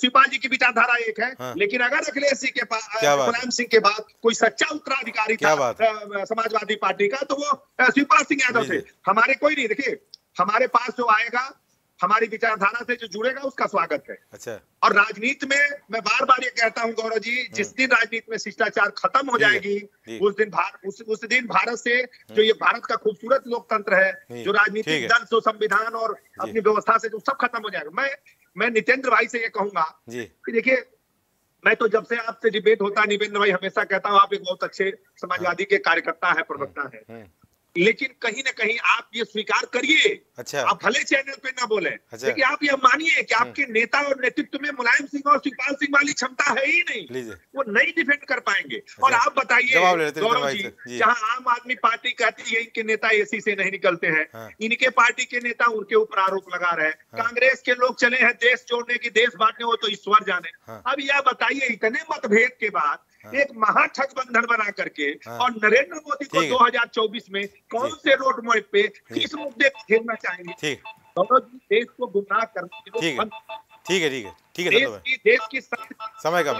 शिवपाल जी की विचारधारा एक है, हाँ। लेकिन अगर अखिलेश जी के पास मुलायम सिंह के बाद कोई सच्चा उत्तराधिकारी था समाजवादी पार्टी का, तो वो शिवपाल सिंह यादव थे। हमारे कोई नहीं, देखिए हमारे पास जो आएगा, हमारी विचारधारा से जो जुड़ेगा, उसका स्वागत है। अच्छा। और राजनीति में मैं बार बार ये कहता हूँ गौरव जी, जिस दिन राजनीति में शिष्टाचार खत्म हो जाएगी, उस दिन भारत उस, उस दिन भारत से जो ये भारत का खूबसूरत लोकतंत्र है, जो राजनीतिक दल, जो संविधान और अपनी व्यवस्था से जो सब खत्म हो जाएगा। मैं मैं नितेंद्र भाई से ये कहूंगा कि देखिए, मैं तो जब से आपसे डिबेट होता है निबेंद्र भाई हमेशा कहता हूँ आप एक बहुत अच्छे समाजवादी के कार्यकर्ता है, प्रवक्ता है, लेकिन कहीं ना कहीं आप ये स्वीकार करिए। अच्छा। आप भले चैनल पे ना बोले, लेकिन आप ये मानिए कि आपके नेता और नेतृत्व में मुलायम सिंह और शिवपाल सिंह वाली क्षमता है ही नहीं, वो नहीं डिफेंड कर पाएंगे। और आप बताइए गौरव जी, जहाँ आम आदमी पार्टी कहती है इनके नेता एसी से नहीं निकलते हैं, इनके पार्टी के नेता उनके ऊपर आरोप लगा रहे हैं, कांग्रेस के लोग चले हैं देश जोड़ने की, देश बांटने हो तो ईश्वर जाने। अब यह बताइए इतने मतभेद के बाद एक महागठबंधन बना करके और नरेंद्र मोदी को दो हजार चौबीस में कौन से रोड मोड पे किस मुद्दे को घेरना चाहेंगे? देश को गुमराह करना। ठीक है ठीक है ठीक है ठीक है देश की देश की समय का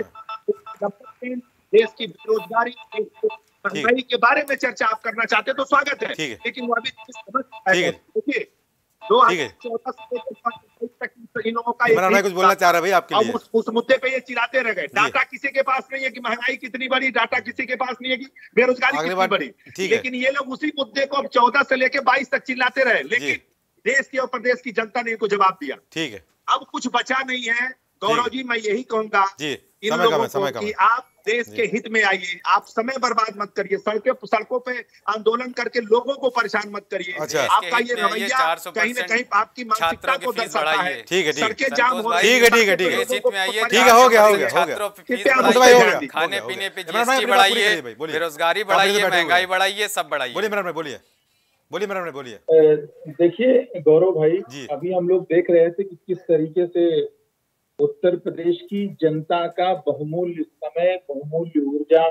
देश की बेरोजगारी महंगाई के बारे में चर्चा आप करना चाहते तो स्वागत है, लेकिन वो अभी समझ देखिए दो हजार चौदह तक इन लोगों का एक कुछ बोलना चाह रहा भाई आपके लिए। उस, उस मुद्दे पे ये चिल्लाते रह गए, डाटा किसी के पास नहीं है कि महंगाई कितनी बड़ी, डाटा किसी के पास नहीं है कि बेरोजगारी कितनी बड़ी, लेकिन ये लोग उसी मुद्दे को अब चौदह से लेकर बाईस तक चिल्लाते रहे, लेकिन देश के और प्रदेश की जनता ने इनको जवाब दिया। ठीक है, अब कुछ बचा नहीं है गौरव जी, मैं यही कहूंगा इन लोगों को कि आप देश के हित में आइए, आप समय बर्बाद मत करिए, सड़कों सड़कों पे आंदोलन करके लोगों को परेशान मत करिए। अच्छा। आपका ये रवैया कहीं ना कहीं आपकी मानसिकता को दर्शाता है। ठीक है ठीक है ठीक है ठीक है ठीक है ठीक है हो गया हो गया हो गया खाने पीने पे जीएसटी बढ़ाइए, बेरोजगारी बढ़ाइए, महंगाई बढ़ाइए, सब बढ़ाइए। बोलिए मैडम, बोलिए बोलिए मैडम, बोलिए। देखिए गौरव भाई, अभी हम लोग देख रहे थे कि किस तरीके से उत्तर प्रदेश की जनता का बहुमूल्य समय, बहुमूल्य ऊर्जा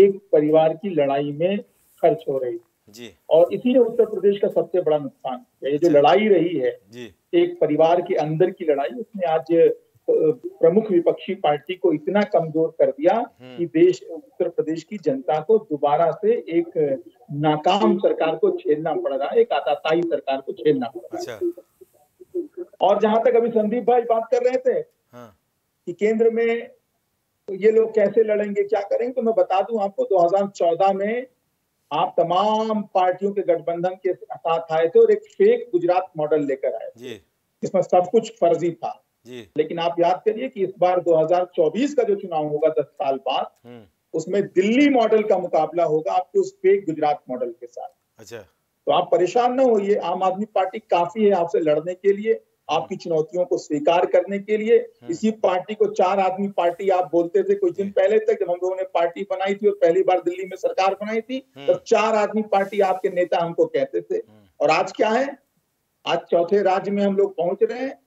एक परिवार की लड़ाई में खर्च हो रही जी। और इसी ने उत्तर प्रदेश का सबसे बड़ा नुकसान, ये जो लड़ाई रही है जी। एक परिवार के अंदर की लड़ाई, उसने आज प्रमुख विपक्षी पार्टी को इतना कमजोर कर दिया कि देश उत्तर प्रदेश की जनता को दोबारा से एक नाकाम सरकार को झेलना पड़ रहा है, एक आताताई सरकार को झेलना पड़ रहा है। और जहां तक अभी संदीप भाई बात कर रहे थे हाँ। कि केंद्र में ये लोग कैसे लड़ेंगे, क्या करेंगे, तो मैं बता दूं आपको दो हजार चौदह में आप तमाम पार्टियों के गठबंधन के साथ आए थे और एक फेक गुजरात मॉडल लेकर आए थे जिसमें सब कुछ फर्जी था जी। लेकिन आप याद करिए कि इस बार दो हजार चौबीस का जो चुनाव होगा दस साल बाद, उसमें दिल्ली मॉडल का मुकाबला होगा आपके उस फेक गुजरात मॉडल के साथ। अच्छा। तो आप परेशान ना होइए, आम आदमी पार्टी काफी है आपसे लड़ने के लिए, आपकी चुनौतियों को स्वीकार करने के लिए। इसी पार्टी को चार आदमी पार्टी आप बोलते थे कुछ दिन पहले तक, जब हम लोगों ने पार्टी बनाई थी और पहली बार दिल्ली में सरकार बनाई थी, तो चार आदमी पार्टी आपके नेता हमको कहते थे। और आज क्या है, आज चौथे राज्य में हम लोग पहुंच रहे हैं,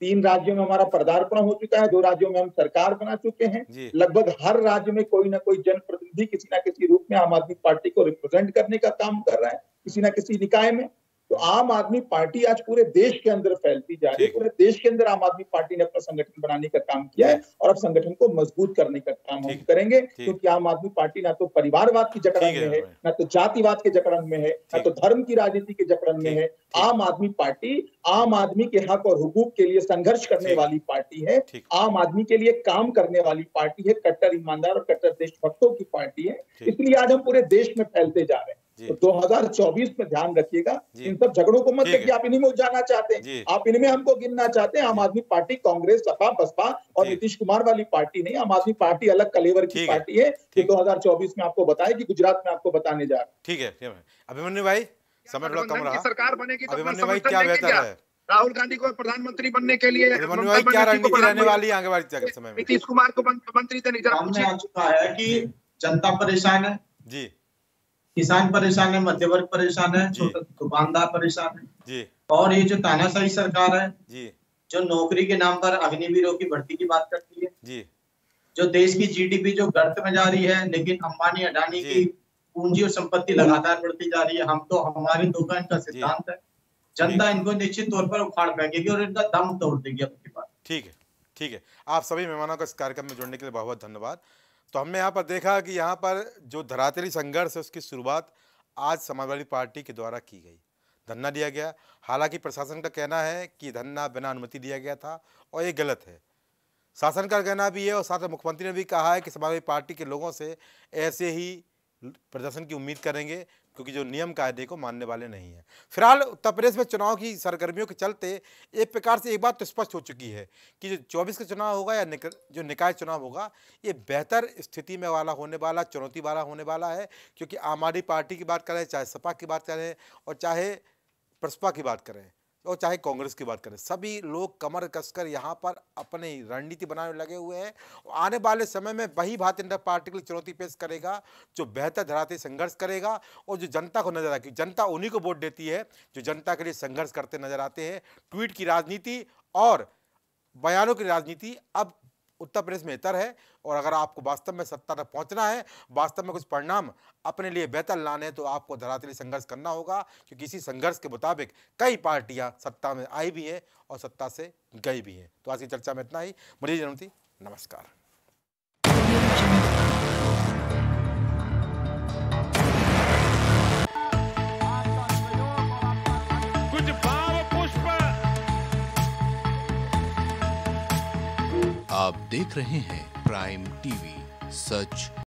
तीन राज्यों में हमारा पदार्पण हो चुका है, दो राज्यों में हम सरकार बना चुके हैं, लगभग हर राज्य में कोई ना कोई जनप्रतिनिधि किसी ना किसी रूप में आम आदमी पार्टी को रिप्रेजेंट करने का काम कर रहा है किसी ना किसी निकाय में। तो आम आदमी पार्टी आज पूरे देश के अंदर फैलती जा रही है, पूरे देश के अंदर आम आदमी पार्टी ने अपना संगठन बनाने का काम किया है और अब संगठन को मजबूत करने का काम हम करेंगे, क्योंकि आम आदमी पार्टी ना तो परिवारवाद की जकड़न में है, ना तो जातिवाद के जकड़न में है, ना तो धर्म की राजनीति के जकड़न में है। आम आदमी पार्टी आम आदमी के हक और हुकूक के लिए संघर्ष करने वाली पार्टी है, आम आदमी के लिए काम करने वाली पार्टी है, कट्टर ईमानदार और कट्टर देशभक्तों की पार्टी है, इसलिए आज हम पूरे देश में फैलते जा रहे हैं। तो दो हजार चौबीस में ध्यान रखिएगा, इन सब झगड़ों को मत देखिए, आप इन्हीं में उलझाना चाहते हैं, आप इनमें हमको गिनना चाहते हैं। आम आदमी पार्टी कांग्रेस, सपा, बसपा और नीतीश कुमार वाली पार्टी नहीं, आम आदमी पार्टी अलग कलेवर की पार्टी है। दो हजार चौबीस में आपको बताया कि गुजरात में आपको बताने जा रहा है। ठीक है अभिमन्यु भाई, समय थोड़ा कम रहा, सरकार बनेगी अभिमन्यु भाई, क्या बेहतर है राहुल गांधी को प्रधानमंत्री बनने के लिए, क्या रणनीति रहने वाली है आगे वाले समय में? नीतीश कुमार को मंत्री है कि जनता परेशान है जी, किसान परेशान है, मध्य वर्ग परेशान है, छोटा दुकानदार परेशान है जी। और ये जो तानाशाही सरकार है जी, जो नौकरी के नाम पर अग्निवीरों की भर्ती की बात करती है जी, जो देश की जीडीपी जो गर्त में जा रही है, लेकिन अंबानी अडानी की पूंजी और संपत्ति लगातार बढ़ती जा रही है। हम तो हमारे दो का इनका सिद्धांत है, जनता इनको निश्चित तौर पर उखाड़ फेंकेगी और इनका दम तोड़ देगी अपनी बात। ठीक है ठीक है, आप सभी मेहमानों का इस कार्यक्रम में जुड़ने के लिए बहुत बहुत धन्यवाद। तो हमने यहाँ पर देखा कि यहाँ पर जो धरातली संघर्ष है उसकी शुरुआत आज समाजवादी पार्टी के द्वारा की गई, धरना दिया गया। हालांकि प्रशासन का कहना है कि धरना बिना अनुमति दिया गया था और ये गलत है, शासन का कहना भी है, और साथ ही मुख्यमंत्री ने भी कहा है कि समाजवादी पार्टी के लोगों से ऐसे ही प्रदर्शन की उम्मीद करेंगे, क्योंकि जो नियम कायदे को मानने वाले नहीं हैं। फिलहाल उत्तर प्रदेश में चुनाव की सरगर्मियों के चलते एक प्रकार से एक बात तो स्पष्ट हो चुकी है कि जो चौबीस का चुनाव होगा या निक, जो निकाय चुनाव होगा ये बेहतर स्थिति में वाला होने वाला चुनौती वाला होने वाला है, क्योंकि आम आदमी पार्टी की बात करें, चाहे सपा की बात करें और चाहे बसपा की बात करें और चाहे कांग्रेस की बात करें, सभी लोग कमर कसकर यहाँ पर अपनी रणनीति बनाने लगे हुए हैं। आने वाले समय में वही भारतीय जनता पार्टी के लिए चुनौती पेश करेगा जो बेहतर धरातल संघर्ष करेगा और जो जनता को नजर आती है, जनता उन्हीं को वोट देती है जो जनता के लिए संघर्ष करते नजर आते हैं। ट्वीट की राजनीति और बयानों की राजनीति अब उत्तर प्रदेश में बेहतर है, और अगर आपको वास्तव में सत्ता तक पहुंचना है, वास्तव में कुछ परिणाम अपने लिए बेहतर लाने हैं, तो आपको धरातली संघर्ष करना होगा, क्योंकि इसी संघर्ष के मुताबिक कई पार्टियां सत्ता में आई भी हैं और सत्ता से गई भी हैं। तो आज की चर्चा में इतना ही। मुझे जरूरती, नमस्कार। आप देख रहे हैं प्राइम टीवी सच।